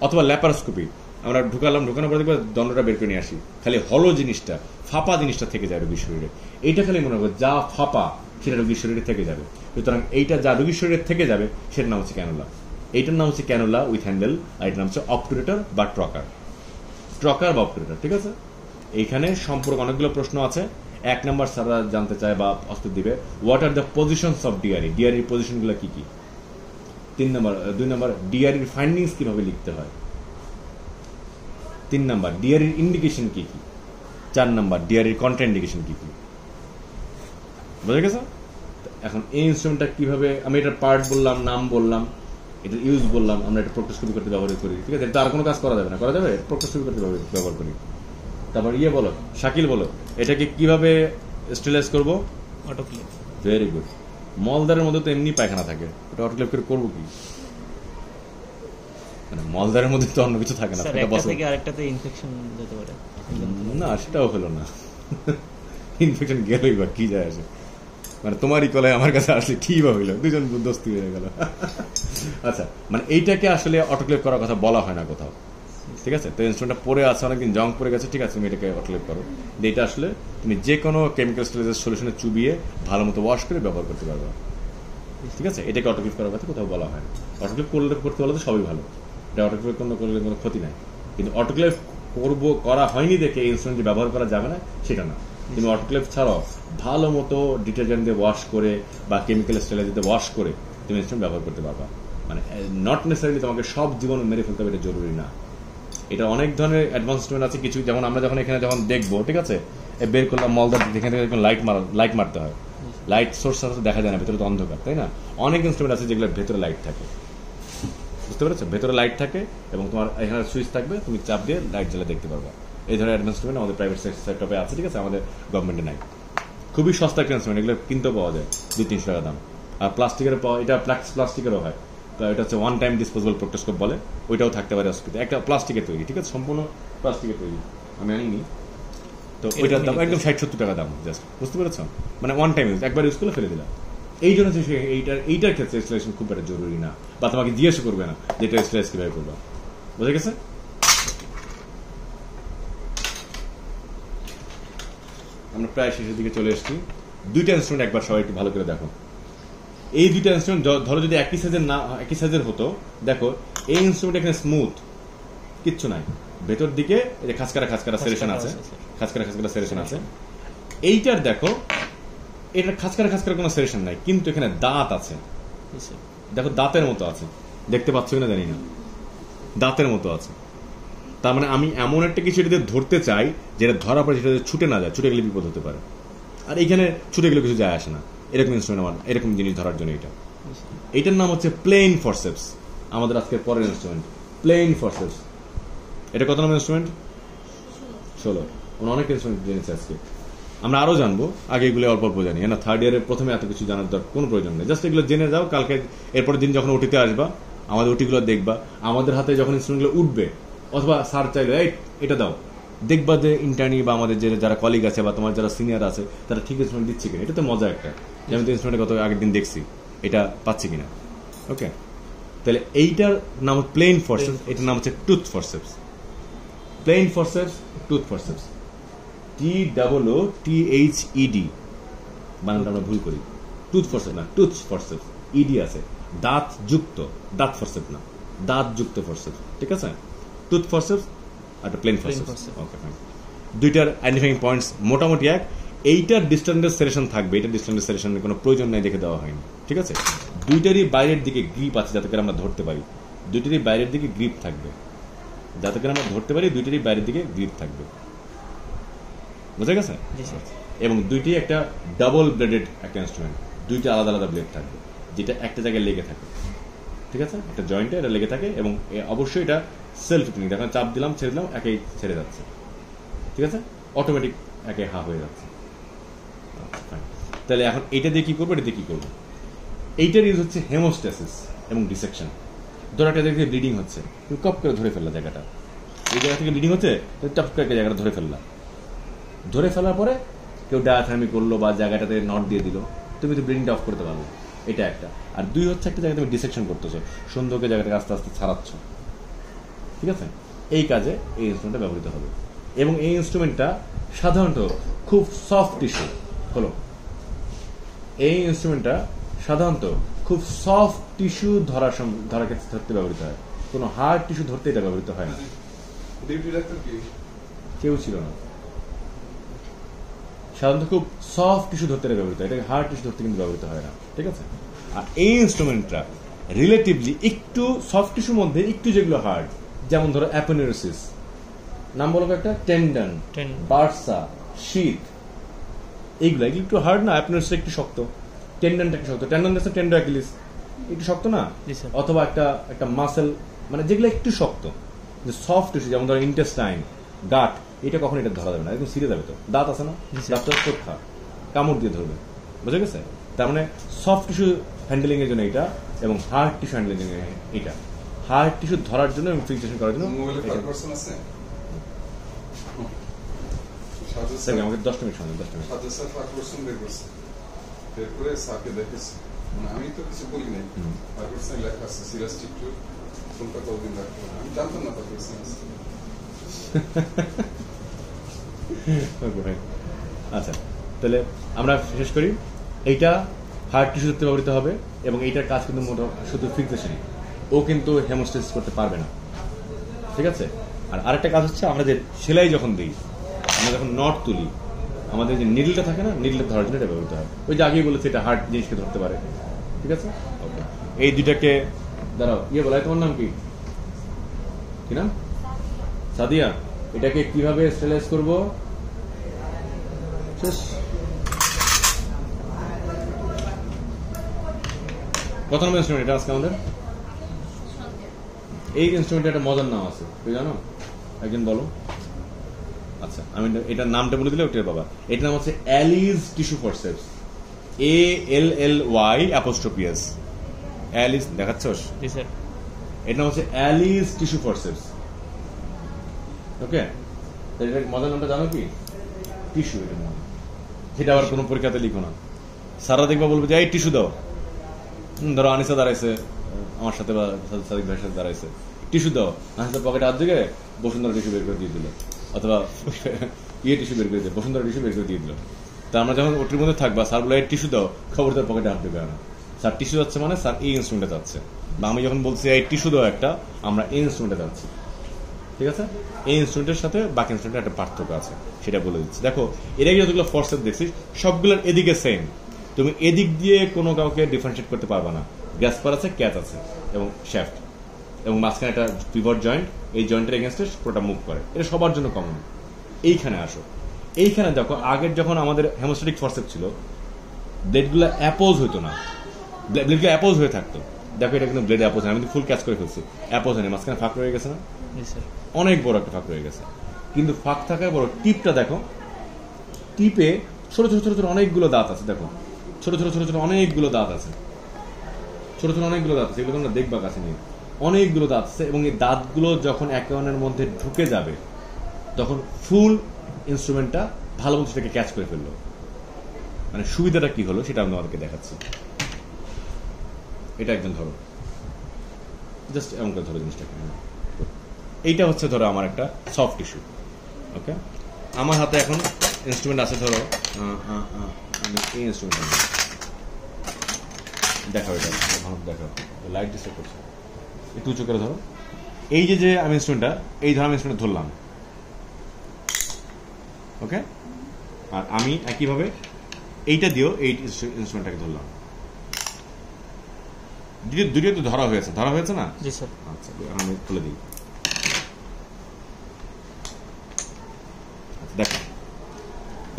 অথবা ল্যাপারোস্কোপি, আমরা ঢুকালাম, ঢুকানোর পরে দেখবো দণ্ডটা বের করে নিয়ে আসি, খালি হলো জিনিসটা, ফাঁপা জিনিসটা থেকে যায় রুগীর শরীরে। এইটা খালি মনে হবে যা ফাঁপা সেটা রুগীর শরীরে থেকে যাবে। সুতরাং এইটা যা রুগীর শরীরের থেকে যাবে সেটার নাম হচ্ছে ক্যানুলা, এইটার নাম হচ্ছে ক্যানুলা উইথ হ্যান্ডেল, আর এটার নাম হচ্ছে অবটুরেটর বা ট্রকার, ট্রকার বা অবটুরেটর, ঠিক আছে। এইখানে সম্পর্কে অনেকগুলো প্রশ্ন আছে। এক নম্বর সারা জানতে চায় বা অস্ত্র দিবে, what are the positions of DRE, DRE পজিশনগুলো কী কী। তিন নম্বর দুই নম্বর ডিআরই ফাইন্ডিংস কীভাবে লিখতে হয়। তিন নম্বর ডিআরই ইন্ডিকেশন কী কী। চার নম্বর ডিআরই কন্ট্রাইন্ডিকেশন কী কী। বুঝে গেছে? এখন এই ইনস্ট্রুমেন্টটা কীভাবে, আমি এটার পার্ট বললাম, নাম বললাম, এটা ইউজ বললাম, আমরা এটা প্রোক্টোস্কোপি করতে ব্যবহার করি, ঠিক আছে। এটা আর কোনো কাজ করা যাবে না, করা যাবে? প্রোক্টোস্কোপি করতে ব্যবহার করি। তারপর ইয়ে বলো, শাকিল বলো, এটাকে কীভাবে স্টেরিলাইজ করবো? অটোক্লেভ। Very good. মলদারের মধ্যে তো এমনি পায়খানা থাকে, ওটা অটোক্লেভ করে করবো কি? মানে মলদারের মধ্যে তো অন্য কিছু থাকে না, আরেকটাতে ইনফেকশন যেতে পারে না, সেটাও হলো না, ইনফেকশন গেলই বা কী যায় আসে, মানে তোমারই কলায় আমার কাছে আসলে কি বা হইল, দুজন দোস্তি হয়ে গেল। আচ্ছা, মানে এইটাকে আসলে অটোক্লেভ করার কথা বলা হয় না কোথাও, ঠিক আছে। তো ইনস্ট্রুমেন্টটা পরে আছে, অনেকদিন জং পড়ে গেছে, ঠিক আছে, তুমি এটাকে অটোক্লেভ করো। এটা আসলে তুমি যে কোনো কেমিক্যাল স্টেরিলাইজেশন সলিউশনে চুবিয়ে ভালো মতো ওয়াশ করে ব্যবহার করতে পারবা, ঠিক আছে। এটাকে অটোক্লেভ করার কথা কোথাও বলা হয় না। অটোক্লেভ করলে করতে বলে তো সবই ভালো, এটা অটোক্লেভ কোনো করলে কোনো ক্ষতি নাই, কিন্তু অটোক্লেভ করবো করা হয়নি দেখে এই ইনস্ট্রুমেন্ট ব্যবহার করা যাবে না সেটা না। তুমি অটোক্লেভ ছাড়াও ভালো মতো ডিটারজেন্ট দিয়ে ওয়াশ করে বা কেমিক্যাল স্টেরিলাইজার দিয়ে ওয়াশ করে তুমি ইনস্ট্রুমেন্ট ব্যবহার করতে পারবা। মানে নট নেসেসারিলি তোমাকে সব জীবন মেরে ফেলতে হবে, এটা জরুরি না। এটা অনেক ধরনের অ্যাডভান্সমেন্ট আছে কিছু, যেমন আমরা যখন এখানে যখন দেখবো, ঠিক আছে, বের করলাম মলদার, এখান থেকে লাইট মারা লাইট মারতে হয়, লাইট সোর্স আছে, দেখা যায় না, ভেতরে তো অন্ধকার, তাই না? অনেক ইনস্ট্রুমেন্ট আছে যেগুলোর ভেতরে লাইট থাকে, বুঝতে পেরেছো? ভেতরে লাইট থাকে এবং তোমার এখানে সুইচ থাকবে, তুমি চাপ দিয়ে লাইট জ্বালা দেখতে পারবা। এই ধরনের অ্যাডভান্সমেন্ট আমাদের প্রাইভেট সেক্টরে আছে, ঠিক আছে, আমাদের গভর্নমেন্টে নাই। খুবই সস্তা ইনস্ট্রুমেন্ট, এগুলো কিনতেও পাওয়া যায়, দুই তিনশো টাকা দাম। আর প্লাস্টিকের পাওয়া, এটা প্লাস্টিকেরও হয়, এটা হচ্ছে ওয়ান টাইম ডিসপোজেবল প্রোক্টোস্কোপ বলে, ওইটাও থাকতে পারে অস্ট্রুমেন্টে, একটা প্লাস্টিকের তৈরি, ঠিক আছে, সম্পূর্ণ প্লাস্টিকের তৈরি, আমি আনিনি। তো ওইটার দাম একদম ষাট সত্তর টাকা দাম জাস্ট, বুঝতে পেরেছো? মানে ওয়ান টাইম ইউজ, একবার ইউজ করলে ফেলে দিলাম। এই জন্য সে এইটার এইটার ক্ষেত্রে ইনস্টলেশন খুব একটা জরুরি না, বা তোমাকে জিজ্ঞেস করবে না যে এটা ইনস্টলেশন কীভাবে করবা, বুঝে গেছে? আমরা প্রায় শেষের দিকে চলে এসেছি। দুইটা ইনস্ট্রুমেন্ট একবার সবাই একটু ভালো করে দেখো। এই দুইটা ইনস্ট্রুমেন্ট ধরো যদি একই সাইজের না, একই সাইজের হতো, দেখো এই ইনস্ট্রুমেন্ট এখানে স্মুথ, কিচ্ছু নাই, ভেতর দিকে খাসকারা খাসকারা সেরেশন আছে, খাসকারা খাসকারা সেরেশন আছে। এইটার দেখো, এটার খাসকারা খাসকারা কোনো সেরেশন নাই, কিন্তু এখানে দাঁত আছে, দেখো দাঁতের মতো আছে, দেখতে পাচ্ছ কিনা জানি না, দাঁতের মতো আছে। তার মানে আমি এমন একটা কিছু এটাতে ধরতে চাই যেটা ধরা পড়ে সেটাতে ছুটে না যায়, ছুটে গেলে বিপদ হতে পারে। আর এইখানে ছুটে গেলে কিছু যায় আসে না, এরকম ইনস্ট্রুমেন্ট আমার এরকম জিনিস ধরার জন্য। এটা এইটার নাম হচ্ছে প্লেন ফরসেপস, আমাদের আজকের পরের ইনস্ট্রুমেন্ট প্লেন ফরসেপস। এটা কত নম্বর ইনস্ট্রুমেন্ট? ষোলো। অনেক ইনস্ট্রুমেন্ট জেনেছি আজকে, আমরা আরও জানবো। আগে এগুলো অল্প অল্প জানি, না থার্ড ইয়ারের প্রথমে এত কিছু জানার দরকার কোনো প্রয়োজন নেই। জাস্ট এগুলো জেনে যাও, কালকে এরপরের দিন যখন ওটিতে আসবা আমাদের ওটিগুলো দেখবা, আমাদের হাতে যখন ইনস্ট্রুমেন্টগুলো উঠবে অথবা স্যার চাইলো এই এটা দাও, দেখবা যে ইন্টারনি বা আমাদের যে যারা কলিগ আছে বা তোমার যারা সিনিয়র আছে তারা ঠিক ইনস্ট্রুমেন্ট দিচ্ছে কিনা। এটা তো মজা একটা, যে আমি তো ইনস্ট্রুমেন্টে গত আগের দিন দেখছি, এটা পাচ্ছি কিনা। ওকে, তাহলে এইটার নাম হচ্ছে প্লেন ফরসেপস, এটার নাম হচ্ছে tooth forceps. Plain forceps, tooth forceps, T double O T H E D, বানানটা আমরা ভুল করি। টুথ ফরসেপস না, টুথ ফরসেপস, ইডি আছে, দাঁত যুক্ত, দাঁত ফরসেপস না, দাঁত যুক্ত ফরসেপস, ঠিক আছে? টুথ ফরসেপস আর প্লেন ফরসেপস। ওকে, দুইটার আইডেন্টিফাইং পয়েন্টস মোটামুটি এক। এইটার ডিসটেন্ডেড সেকশন থাকবে, এটা ডিসটেন্ডেড সেকশনের কোনো প্রয়োজন নাই, দেখে দেওয়া হয়নি, ঠিক আছে? দুইটারই বাইরের দিকে গ্রিপ আছে যাতে করে আমরা ধরতে পারি, দুইটারই বাইরের দিকে গ্রিপ থাকবে যাতে করে আমরা ধরতে পারি, দুইটারই বাইরের দিকে গ্রিপ থাকবে, বুঝা গেছে? এবং দুইটি একটা ডাবল ব্লেডেড একটা ইনস্ট্রুমেন্ট, দুইটা আলাদা আলাদা ব্লেড থাকবে যেটা একটা জায়গায় লেগে থাকে, ঠিক আছে? একটা জয়েন্টে এটা লেগে থাকে এবং অবশ্যই এটা সেলফ টিপনিং, দেখুন চাপ দিলাম ছেড়ে দিলাম একেই ছেড়ে যাচ্ছে, ঠিক আছে? অটোমেটিক একে হা হয়ে যাচ্ছে। তাহলে এখন এইটা দিয়ে কী করবো, এটা দিয়ে কী করবো? এইটার ইউজ হচ্ছে হেমোস্ট্যাসিস এবং ডিসেকশন। ধরো একটা জায়গা থেকে ব্লিডিং হচ্ছে, তুমি কপ করে ধরে ফেললা জায়গাটা, এই জায়গা থেকে ব্লিডিং হচ্ছে টপ করে একটা জায়গাটা ধরে ফেললা, ধরে ফেলার পরে কেউ ডায়াথার্মি করলো বা জায়গাটাতে নট দিয়ে দিল, তুমি তো ব্লিডিংটা অফ করতে পারবে, এটা একটা। আর দুই হচ্ছে একটা জায়গায় তুমি ডিসেকশন করতেছো, সুন্দরকে জায়গাটাকে আস্তে আস্তে ছাড়াচ্ছ, ঠিক আছে? এই কাজে এই ইনস্ট্রুমেন্টটা ব্যবহৃত হবে। এবং এই ইনস্ট্রুমেন্টটা সাধারণত খুব সফট টিস্যু হলো, এই ইনস্ট্রুমেন্টটা সাধারণত খুব সফট টিস্যু ধরা ধরা ক্ষেত্রে ধরতে ব্যবহৃত হয়, কোনো হার্ড টিস্যু ধরতে এটা ব্যবহৃত হয় না। কেউ ছিল না, সাধারণত খুব সফট টিস্যু ধরতে এটা ব্যবহৃত হয়, এটাকে হার্ড টিস্যু ধরতে কিন্তু ব্যবহৃত হয় না, ঠিক আছে? আর এই ইনস্ট্রুমেন্টটা রিলেটিভলি একটু সফট টিস্যুর মধ্যে একটু যেগুলো হার্ড, যেমন ধরো অ্যাপোনেউরোসিস, নাম বলো একটা, টেন্ডন, বার্সা, শীত, এইগুলো এগুলো একটু হার্ড না? অ্যাপোনেউরোসিস একটু শক্ত, টেন্ডনটা একটু শক্ত, টেন্ডন দেখছো, টেন্ডো অ্যাকিলিস একটু শক্ত না? অথবা একটা একটা মাসেল, মানে যেগুলো একটু শক্ত, যে সফট টিস্যু, যেমন ধরো ইন্টেস্টাইন, গাট, এটা কখন এটা ধরা যাবে না, একদম সিরিয়াস যাবে। তো দাঁত আছে না, দাঁতটা কোথা কামড় দিয়ে ধরবে, বুঝে গেছে? তার মানে সফট টিস্যু হ্যান্ডেলিং এর জন্য এটা, এবং হার্ড টিস্যু হ্যান্ডেলিং এর জন্য এটা। হার্ড টিস্যু ধরার জন্য এবং ফিক্সেশন করার জন্য আমাকে দশ মিনিট সময়, দশ মিনিট আমি তো কিছু বলি নাই, লেখা আছে সিরাজ টিপটু, কলকাতা ওদিন রাখবো না, আমি জানতাম না পাকিস্তান। আচ্ছা, তাহলে আমরা শেষ করি। এইটা হার্ড টিস্যু ধরতে ব্যবহৃত হবে এবং এইটার কাজ কিন্তু মোটামুটি শুধু ফিক্সেশন, ও কিন্তু হেমোস্টেসিস করতে পারবে না, ঠিক আছে? আর আরেকটা কাজ হচ্ছে আমরা যে সেলাই যখন দিই, আমরা যখন নট তুলি, আমাদের যে নিডলটা থাকে না, নিডলটা ধরার জন্য এটা ব্যবহৃত হয়। ওই যে আগেই বলেছে এটা হার্ড জিনিসকে ধরতে পারে, ঠিক আছে? ওকে, এই দুইটাকে দাঁড়াও, ইয়ে বলে তোমার নাম কি, কি নাম? সাদিয়া। এটাকে কিভাবে স্টেলাইজ করবো? কত নাম ইনস্ট্রুমেন্ট এটা আজকে আমাদের? এই ইনস্ট্রুমেন্টের একটা মজার নাম আছে, তুই জানো? একজন বলো। আচ্ছা, আমি এটার নামটা বলে দিলে ওটার বাবা। এটার নাম হচ্ছে Allis tissue forceps, A L L Y apostrophe S, Allis, দেখাচ্ছস? জি স্যার। এটার নাম হচ্ছে অ্যালিস টিস্যু ফরসেপস, ওকে? এটার মজার নামটা জানো কি? টিস্যু। এটার নাম সেটা আবার কোনো পরীক্ষাতে লিখো না, সারা দেখবা বলবে যে এই টিস্যু দাও। ধরো আনিসা দাঁড়াইছে আমার সাথে বা সাদিক ভাইয়ের সাথে দাঁড়াইছে, টিস্যু দাও, আনিসা পকেটে হাত দিকে বসুন্ধরা টিস্যু বের করে দিয়ে দিল, অথবা ইয়ে টিস্যু বের করে দিল, বসুন্ধরা টিস্যু বের করে দিয়ে দিল। তা আমরা যখন ওটির মধ্যে থাকবা, স্যার বলে টিস্যু দাও, খবর তার পকেটে হাত দেবে না, স্যার টিস্যু যাচ্ছে মানে স্যার এই ইনস্ট্রুমেন্টে যাচ্ছে, বা আমি যখন বলছি এই টিস্যু দাও একটা, আমরা এই ইনস্ট্রুমেন্টে যাচ্ছি, ঠিক আছে? এই ইনস্ট্রুমেন্টের সাথে বাকি ইনস্ট্রুমেন্টের একটা পার্থক্য আছে, সেটা বলে দিচ্ছি। দেখো, এর আগে যতগুলো ফরসেপস দেখছিস সবগুলোর এদিকে সেম, তুমি এদিক দিয়ে কোনো কাউকে ডিফারেন্সিয়েট করতে পারবা না। গ্যাসপার আছে, ক্যাচ আছে এবং শ্যাফট, এবং মাঝখানে একটা পিভট জয়েন্ট এই জয়েন্টের এগেনস্টে পুরোটা মুভ করে। এটা সবার জন্য কমন। এইখানে আসো, এইখানে দেখো আগের যখন আমাদের হেমোস্ট্যাটিক ফরসেপস ছিল ব্লেডগুলো অ্যাপোজ হতো না, ব্লেডগুলো অ্যাপোজ হয়ে থাকতো। দেখো এটা কিন্তু ব্লেড অ্যাপোজ হয়, আমি ফুল ক্যাচ করে ফেলছি, অ্যাপোজ হয়নি, মাঝখানে ফাঁক রয়ে গেছে না, অনেক বড় একটা ফাঁক রয়ে গেছে। কিন্তু ফাঁক থাকার বড় টিপটা দেখো, টিপে ছোট ছোট ছোট ছোট অনেকগুলো দাঁত আছে। দেখো ছোট ছোট ছোট ছোট অনেকগুলো দাঁত আছে, ছোট ছোট অনেকগুলো দাঁত আছে, এগুলো তোমরা দেখবা কাছে নিয়ে, অনেকগুলো দাঁত আছে। এবং এই দাঁতগুলো যখন অ্যাকোয়ানের মধ্যে ঢুকে যাবে তখন ফুল ইনস্ট্রুমেন্টটা ভালো মতো সেটাকে ক্যাচ করে ফেললো। মানে সুবিধাটা কি হলো সেটা আমি তোমাদেরকে দেখাচ্ছি। এটা একদম ধরো, জাস্ট এমন করে ধরো জিনিসটাকে। এইটা হচ্ছে ধরো আমার একটা সফট টিস্যু, ওকে। আমার হাতে এখন ইনস্ট্রুমেন্ট আছে, ধরো আমি এই ইনস্ট্রুমেন্ট দেখাও, এটা দেখাও, লাইট ডিসেক্ট করছে, একটু উঁচু করে ধরো। এই যে যে আমি ইনস্ট্রুমেন্টটা, এই ধরো আমি ইনস্ট্রুমেন্ট ধরলাম, ওকে। আর আমি একইভাবে এইটা দিয়েও এই ইনস্ট্রুমেন্টটাকে ধরলাম, দুটিও তো ধরা হয়েছে, ধরা হয়েছে না? আচ্ছা আমি খুলে দিই, দেখো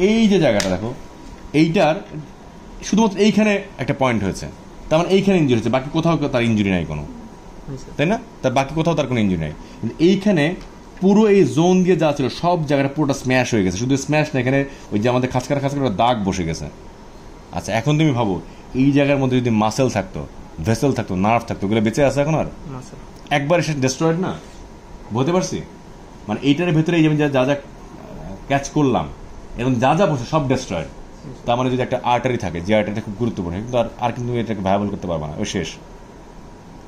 এই যে জায়গাটা দেখো, এইটার শুধুমাত্র এইখানে একটা পয়েন্ট হয়েছে, তার মানে এইখানে ইঞ্জুরি হচ্ছে, বাকি কোথাও তার ইঞ্জুরি নাই কোনো, তাই না? তার বাকি কোথাও তার কোনো ইঞ্জুরি নাই, কিন্তু এইখানে পুরো এই জোন দিয়ে যা ছিল সব জায়গাটা পুরোটা স্ম্যাশ হয়ে গেছে। শুধু স্ম্যাশ না, এখানে ওই যে আমাদের খাঁচকাটা খাঁচকাটা দাগ বসে গেছে। আচ্ছা এখন তুমি ভাবো এই জায়গার মধ্যে যদি মাসেল থাকতো, ভেসেল থাকতো, নার্ভ থাকতো, ওগুলো বেঁচে আছে এখন? আর একবার এসে ডিস্ট্রয়েড না, বলতে পারছি মানে এইটার ভেতরে এই যে যা যা ক্যাচ করলাম এবং যা যা বসে সব ডিস্ট্রয়েড। তার মানে যদি একটা আর্টারি থাকে, যে আর্টারিটা খুব গুরুত্বপূর্ণ, কিন্তু আর আর কিন্তু এটাকে ভায়াবল করতে পারবে না, ওই শেষ।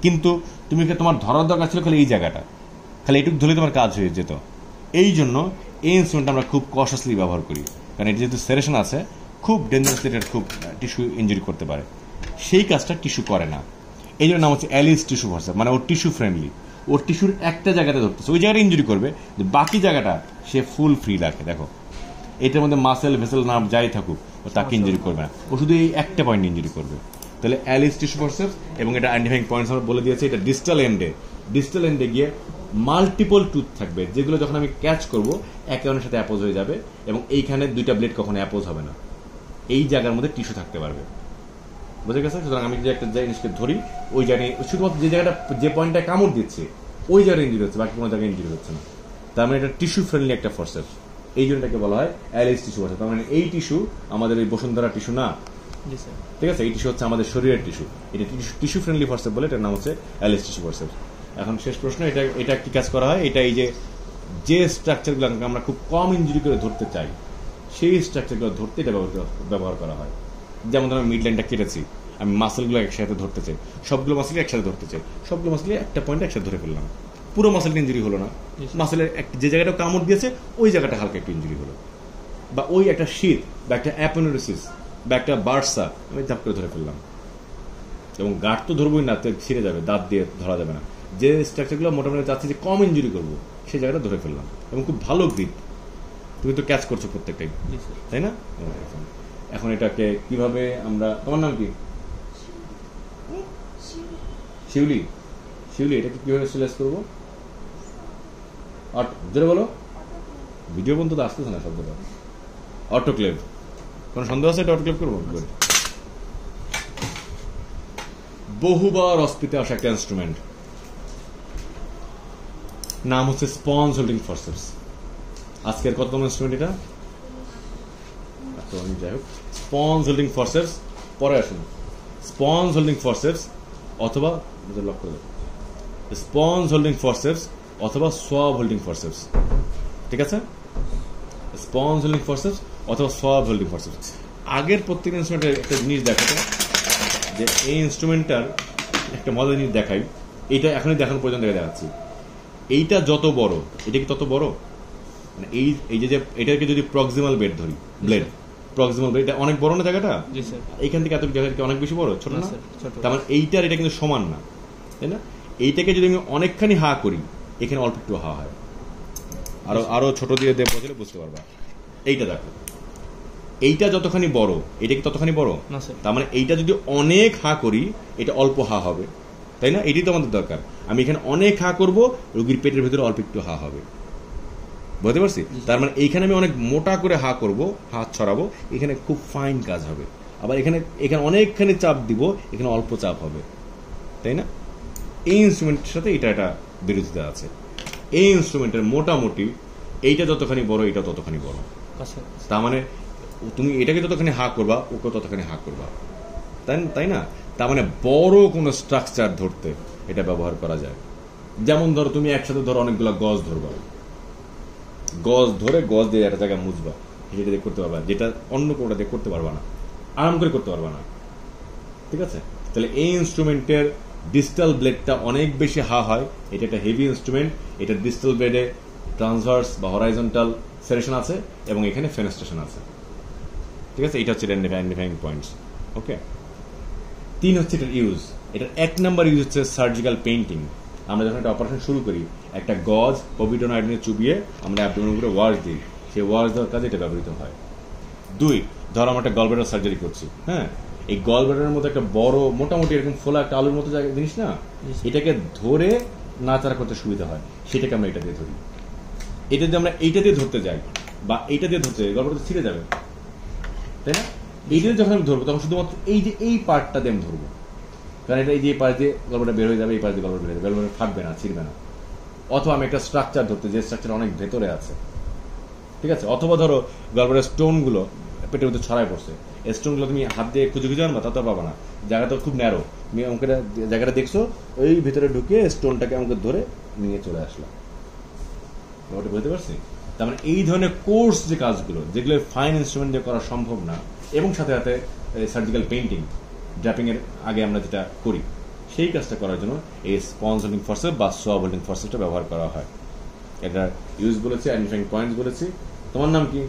কিন্তু তুমি তোমার ধরার দরকার ছিল খালি এই জায়গাটা, খালি এটুকু ধরে তোমার কাজ হয়ে যেত। এই জন্য এই ইনস্ট্রুমেন্টটা আমরা খুব কশাসলি ব্যবহার করি, কারণ এটা যেহেতু সেরেশন আছে, খুব ডেঞ্জারাসলি এটা খুব টিস্যু ইঞ্জুরি করতে পারে, সেই কাজটা টিস্যু করে না। এই জন্য নাম হচ্ছে অ্যালিস টিস্যু ফরসেপস, মানে ওর টিস্যু ফ্রেন্ডলি। ওর টিস্যুর একটা জায়গাতে ধরতেছে, ওই জায়গাটা ইঞ্জুরি করবে, বাকি জায়গাটা সে ফুল ফ্রি রাখে। দেখো এটার মধ্যে মাসেল ভেসেল নার্ভ যাই থাকুক, ও তাকে ইঞ্জুরি করবে না, ও শুধু এই একটা পয়েন্ট ইঞ্জুরি করবে। তাহলে অ্যালিস টিস্যু ফরসেপস, এবং এটা আইডেন্টিফাইং পয়েন্টস আমরা বলে দিয়েছি। এটা ডিস্টাল এন্ডে, ডিস্টাল এন্ডে গিয়ে মাল্টিপল টুথ থাকবে, যেগুলো যখন আমি ক্যাচ করবো একে অন্যের সাথে অ্যাপোজ হয়ে যাবে, এবং এইখানে দুইটা ব্লেড কখনো অ্যাপোজ হবে না, এই জায়গার মধ্যে টিস্যু থাকতে পারবে। বুঝে গেছে? সুতরাং আমি যে একটা জিনিসকে ধরি, ওই জায়গায় শুধুমাত্র যে জায়গাটা, যে পয়েন্টটা কামড় দিচ্ছে ওই জায়গায় ইঞ্জুরি হচ্ছে, বাকি কোনো জায়গায় ইঞ্জুরি হচ্ছে না। তার মানে এটা টিস্যু ফ্রেন্ডলি একটা ফরসেপস, এই জন্য এটাকে বলা হয় অ্যালিস টিস্যু ফরসেপস। তার মানে এই টিস্যু আমাদের এই বসুন্ধরা টিস্যু না, ঠিক আছে? এই টিস্যু হচ্ছে আমাদের শরীরের টিস্যু, এটা টিস্যু ফ্রেন্ডলি ফরসেপস বলে, এটার নাম হচ্ছে অ্যালিস টিস্যু ফরসেপস। এখন শেষ প্রশ্ন, এটা এটা কি কাজ করা হয়? এটা এই যে যে স্ট্রাকচারগুলো আমরা খুব কম ইঞ্জুরি করে ধরতে চাই, সেই স্ট্রাকচারগুলো ধরতে এটা ব্যবহার করা হয়। যেমন ধরো আমি মিড লাইনটা কেটেছি, আমি মাসেলগুলো একসাথে ধরতে চাই, সবগুলো মাসেল একসাথে ধরতে চাই, সবগুলো মাসেল একটা পয়েন্ট একসাথে ধরে ফেললাম, পুরো মাসেলটা ইঞ্জুরি হলো না, মাসেলের যে জায়গাটা কামড় দিয়েছে ওই জায়গাটা হালকা একটু ইঞ্জুরি হলো, বা ওই একটা শীত বা একটা অ্যাপেন্ডিসাইটিস বা একটা বার্সা আমি ধাপ করে ধরে ফেললাম। এবং গাঁট তো ধরবই না, ছিঁড়ে যাবে, দাঁত দিয়ে ধরা যাবে না। যে স্ট্রাকচারগুলো মোটামুটি চাচ্ছি যে কম ইঞ্জুরি করবো, সেই জায়গাটা ধরে ফেললাম, এবং খুব ভালো গ্রিপ। তুমি তো ক্যাচ করছো প্রত্যেকটাই, তাই না? এখন এটাকে কিভাবে আমরা, তোমার নাম কি? শিউলি। শিউলি, এটাকে কিভাবে সিলেক্ট করবো? আর ধরে বলো, ভিডিও বন্ধ তো আসতেছে না শব্দটা। অটোক্লেভ, কোনো সন্দেহ আছে এটা অটোক্লেভ করবো? বহুবার অস্পিতে আসা একটা ইনস্ট্রুমেন্ট, নাম হচ্ছে স্পঞ্জ হোল্ডিং ফরসেপস। আজকের কত নম্বর ইনস্ট্রুমেন্ট এটা? যাই হোক, স্পঞ্জ হোল্ডিং ফরসেপস পরে আসুন। স্পঞ্জ হোল্ডিং ফরসেপস অথবা লক্ষ্য স্পঞ্জ হোল্ডিং ফরসেপস অথবা সোয়াব হোল্ডিং ফরসেপস, ঠিক আছে? স্পঞ্জ হোল্ডিং ফরসেপস অথবা সোয়াব হোল্ডিং ফরসেপস। আগের প্রত্যেক ইনস্ট্রুমেন্টের একটা জিনিস দেখাতো, যে এই ইনস্ট্রুমেন্টটার একটা মজার জিনিস দেখাই, এইটা এখনই দেখানো পর্যন্ত দেখাচ্ছি। এইটা যত বড়, এটা কি তত বড়? মানে এই এই যে এটাকে যদি প্রক্সিমাল ব্লেড ধরি, ব্লেড প্রক্সিমাল ব্লেড, এটা অনেক বড় না জায়গাটা? এইখান থেকে এত জায়গা থেকে অনেক বেশি বড়, ছোট না? তার মানে এইটার এটা কিন্তু সমান না, তাই না? এইটাকে যদি আমি অনেকখানি হা করি, এখানে অল্প একটু হা হয়। আরো আরো ছোট দিয়ে দেব, বোঝালে বুঝতে পারবা। এইটা দেখো, এইটা যতখানি বড়, এটা কি ততখানি বড়? তার মানে এইটা যদি অনেক হা করি, এটা অল্প হা হবে, তাই না এটাই তো আমাদের দরকার আমি এখানে অনেক হা করব রোগীর পেটের ভিতরে অল্প একটু হা হবে বুঝতে পারছি তার মানে এইখানে আমি অনেক মোটা করে হা করব হাত ছড়াবো এখানে খুব ফাইন কাজ হবে আবার এখানে এখানে অনেকখানি চাপ দিব এখানে অল্প চাপ হবে তাই না এই ইনস্ট্রুমেন্টের সাথে এটা একটা বিরোধিতা আছে এই ইনস্ট্রুমেন্টের মোটামুটি এইটা যতখানি বড় এটা ততখানি বড় আচ্ছা তার মানে তুমি এটাকে যতখানি হা করবা ওকে ততখানি হা করবা তাই তাই না তার মানে বড় কোনো স্ট্রাকচার ধরতে এটা ব্যবহার করা যায় যেমন ধরো তুমি একসাথে ধরো অনেকগুলো গজ ধরবা গজ ধরে গজ দিয়ে একটা জায়গায় মুছবা সেটা দিয়ে করতে পারবা যেটা অন্য কোনোটা দিয়ে করতে পারবা না আরাম করে করতে পারবা না ঠিক আছে তাহলে এই ইনস্ট্রুমেন্টের ডিস্টাল ব্লেডটা অনেক বেশি হা হয় এটা একটা হেভি ইনস্ট্রুমেন্ট এটা ডিস্টাল ব্লেডে ট্রান্সভার্স বা হরাইজন্টাল সেরেশন আছে এবং এখানে ফেনেস্ট্রেশন আছে ঠিক আছে এটা হচ্ছে আইডেন্টিফাইং পয়েন্টস ওকে তিন হচ্ছে এটার ইউজ এটার এক নাম্বার ইউজ হচ্ছে সার্জিক্যাল পেইন্টিং আমরা যখন একটা অপারেশন শুরু করি একটা গজ পপিডোনাইড নিয়ে চুবিয়ে আমরা অ্যাবডোমেন উপরে ওয়াশ দিই সেই ওয়াশ দেওয়ার কাজে এটা ব্যবহৃত হয় দুই ধরো আমরা একটা গলব্লাডার সার্জারি করছি হ্যাঁ এই গলব্লাডারের মতো একটা বড় মোটামুটি এরকম ফোলা একটা আলুর মতো জিনিস না এটাকে ধরে নাচার করতে সুবিধা হয় সেটাকে আমরা এটা দিয়ে ধরি এটা যদি আমরা এইটা দিয়ে ধরতে যাই বা এইটা দিয়ে ধরতে যাই গলব্লাডার ছিঁড়ে যাবে তাই না এইটা যখন আমি ধরবো তখন শুধুমাত্র এই যে এই পার্টটা দিয়ে আমি ধরবো কারণ এটা এই যে এই পাশ দিয়ে গল্পটা বের হয়ে যাবে এই পাশ দিয়ে গল্প বের হয়ে যাবে গল্পটা ফাটবে না ছিঁড়বে না অথবা আমি একটা স্ট্রাকচার ধরতে যে স্ট্রাকচার অনেক ভেতরে আছে ঠিক আছে অথবা ধরো গল্পটার স্টোনগুলো পেটের ভিতরে ছড়ায় পড়ছে এই স্টোনগুলো তুমি হাত দিয়ে খুঁজে খুঁজে আনবা তা তো পাবা না জায়গাটা খুব ন্যারো তুমি আমাকে জায়গাটা দেখছো ওই ভেতরে ঢুকিয়ে স্টোনটাকে আমাকে ধরে নিয়ে চলে আসলাম ওটা বুঝতে পারছি তার মানে এই ধরনের কোর্স যে কাজগুলো যেগুলো ফাইন ইনস্ট্রুমেন্ট দিয়ে করা সম্ভব না এবং সাথে সাথে সার্জিক্যাল পেইন্টিং ড্রাপিংয়ের আগে আমরা যেটা করি সেই কাজটা করার জন্য এই স্পঞ্জ হোল্ডিং ফরসেপ বা সোয়াব হোল্ডিং ফরসেপটা ব্যবহার করা হয় এটা ইউজ বলেছি আইডেন্টিফাইং পয়েন্টস বলেছি তোমার নাম কি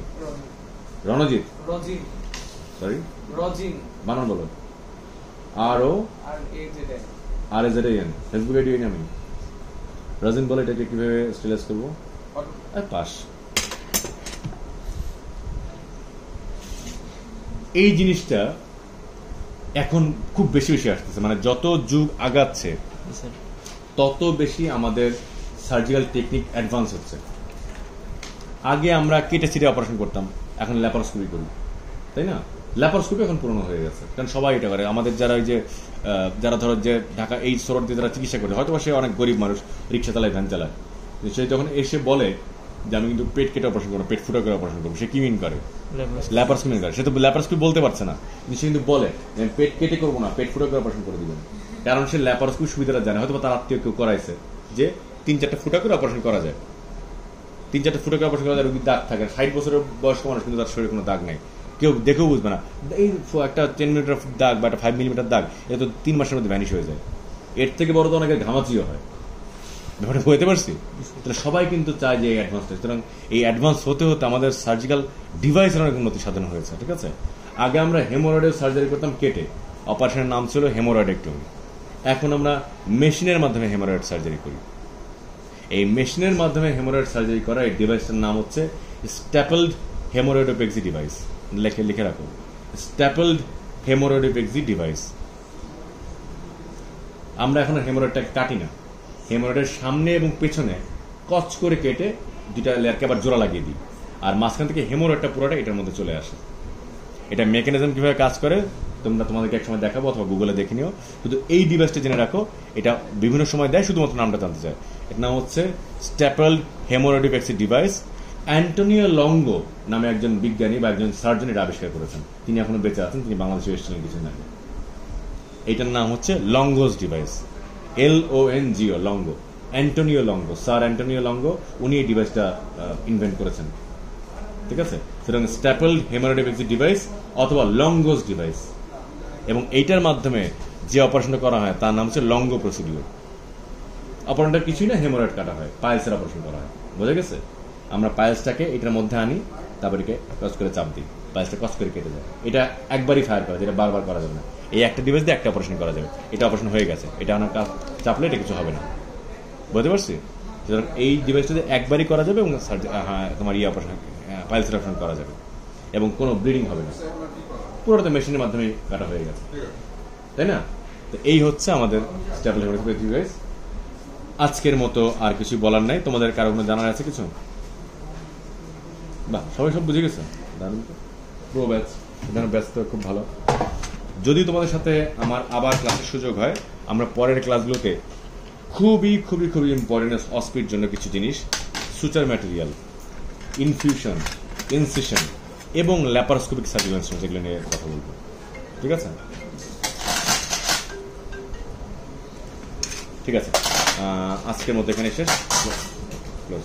রণজিৎ সরি বানান বলো আর ও আর এজ এন ফেসবুক আইডি আমি রজিন বলো এটাকে কীভাবে স্টিলাইজ করবো পাস এই জিনিসটা এখন খুব বেশি বেশি আসতেছে মানে যত যুগ আগাচ্ছে তত বেশি আমাদের সার্জিক্যাল টেকনিক অ্যাডভান্স হচ্ছে আগে আমরা কেটে ছিঁড়ে অপারেশন করতাম এখন ল্যাপারোস্কোপি করি তাই না ল্যাপারোস্কোপি এখন পুরনো হয়ে গেছে কারণ সবাই এটা করে আমাদের যারা ওই যে যারা ধরো যে ঢাকা এই শহর দিয়ে যারা চিকিৎসা করে হয়তো সে অনেক গরিব মানুষ রিক্সা চালায় ভ্যান চালায় সে যখন এসে বলে যে আমি কিন্তু পেট কেটে অপারেশন করবো পেট ফুটা করে অপারেশন করবো সে কি মিন করে ল্যাপারোস্কোপি করে সে তো ল্যাপারোস্কোপি বলতে পারছে না সে কিন্তু বলে পেট কেটে করবো না পেট ফুটা করে অপারেশন করে দিবেন কারণ সে ল্যাপারোস্কোপি সুবিধাটা জানে হয়তো তার আত্মীয় কেউ করাইছে যে তিন চারটা ফুটা করে অপারেশন করা যায় তিন চারটা ফুটা করে অপারেশন করা যায় রোগীর দাগ থাকে ষাট বছরের বয়স্ক মানুষ কিন্তু তার শরীরে কোনো দাগ নেই কেউ দেখেও বুঝবে না এই একটা টেন মিলিমিটার দাগ বা একটা ফাইভ মিলিমিটার দাগ এটা তো তিন মাসের মধ্যে ভ্যানিশ হয়ে যায় এর থেকে বড় তো অনেকের ঘামাচিও হয় ব্যাপারটা বুঝতে পারছি তাহলে সবাই কিন্তু চায় যে এই অ্যাডভান্সটা সুতরাং এই অ্যাডভান্স হতে হতে আমাদের সার্জিক্যাল ডিভাইসের অনেক উন্নতি সাধন হয়েছে ঠিক আছে আগে আমরা হেমোরয়েডের সার্জারি করতাম কেটে অপারেশনের নাম ছিল হেমোরয়েডেক্টমি এখন আমরা মেশিনের মাধ্যমে হেমোরয়েড সার্জারি করি এই মেশিনের মাধ্যমে হেমোরয়েড সার্জারি করা এই ডিভাইসটার নাম হচ্ছে স্ট্যাপলড হেমোরয়েডোপেক্সি ডিভাইস লেখে লিখে রাখো স্ট্যাপলড হেমোরয়েডোপেক্সি ডিভাইস আমরা এখন হেমোরয়েডটাকে কাটি না হেমোরয়েডের সামনে এবং পেছনে কচ করে কেটে দুটা লেয়ারকে আবার জোড়া লাগিয়ে দিই আর মাঝখান থেকে হেমোরয়েডটা পুরোটা এটার মধ্যে চলে আসে এটা মেকানিজম কীভাবে কাজ করে তোমরা তোমাদেরকে একসময় দেখাবো অথবা গুগলে দেখে নিও কিন্তু এই ডিভাইসটা জেনে রাখো এটা বিভিন্ন সময় দেয় শুধুমাত্র নামটা জানতে চায় এর নাম হচ্ছে স্ট্যাপলড হেমোরয়েডোপেক্সি ডিভাইস অ্যান্টোনিও লঙ্গো নামে একজন বিজ্ঞানী বা একজন সার্জন এটা আবিষ্কার করেছেন তিনি এখনও বেঁচে আছেন তিনি বাংলাদেশে এসেছিলেন কিছুদিন আগে এটার নাম হচ্ছে Longo's device L O N G O Longo Antonio Longo sir Antonio Longo উনি এই ডিভাইসটা ইনভেন্ট করেছেন ঠিক আছে সুতরাং স্ট্যাপলড হেমোরয়েডোপেক্সি ডিভাইস অথবা লঙ্গোস ডিভাইস এবং এইটার মাধ্যমে যে অপারেশনটা করা হয় তার নাম হচ্ছে লঙ্গো প্রসিডিওর অপারেশনটা কিছুই না হেমোরয়েড কাটা হয় পাইলসের অপারেশন করা হয় বোঝা গেছে আমরা পাইলসটাকে এটার মধ্যে আনি তারপরে কস করে চাপ দিই পাইলসটা কস করে কেটে যায় এটা একবারই ফায়ার করা যায় এটা বারবার করা যাবে না এই একটা ডিভাইস দিয়ে একটা অপারেশন করা যাবে এটা অপারেশন হয়ে গেছে এটা আমার কাজ চাপলে এটা কিছু হবে না বুঝতে পারছি সুতরাং এই ডিভাইসটা দিয়ে একবারই করা যাবে এবং হ্যাঁ তোমার ইয়ে অপারেশন পাইলসের অপারেশন করা যাবে এবং কোনো ব্লিডিং হবে না পুরোটা মেশিনের মাধ্যমে কাটা হয়ে গেছে তাই না তো এই হচ্ছে আমাদের স্ট্যাবল হেমোস্ট্যাটিক গাইস। আজকের মতো আর কিছু বলার নাই, তোমাদের কারো কোনো জানার আছে কিছু? বাহ, সবাই সব বুঝে গেছে, দারুণ। প্রো ব্যাচ, এখানে ব্যাচ তো খুব ভালো। যদি তোমাদের সাথে আমার আবার ক্লাসের সুযোগ হয়, আমরা পরের ক্লাসগুলোতে খুবই খুবই খুবই ইম্পর্টেন্ট অস্পির জন্য কিছু জিনিস, সুচার ম্যাটেরিয়াল, ইনফিউশন, ইনসিশন এবং ল্যাপারোস্কোপিক সার্ভিলেন্সের যেগুলো নিয়ে কথা বলবো, ঠিক আছে? ঠিক আছে, আজকের মতো এখানে শেষ।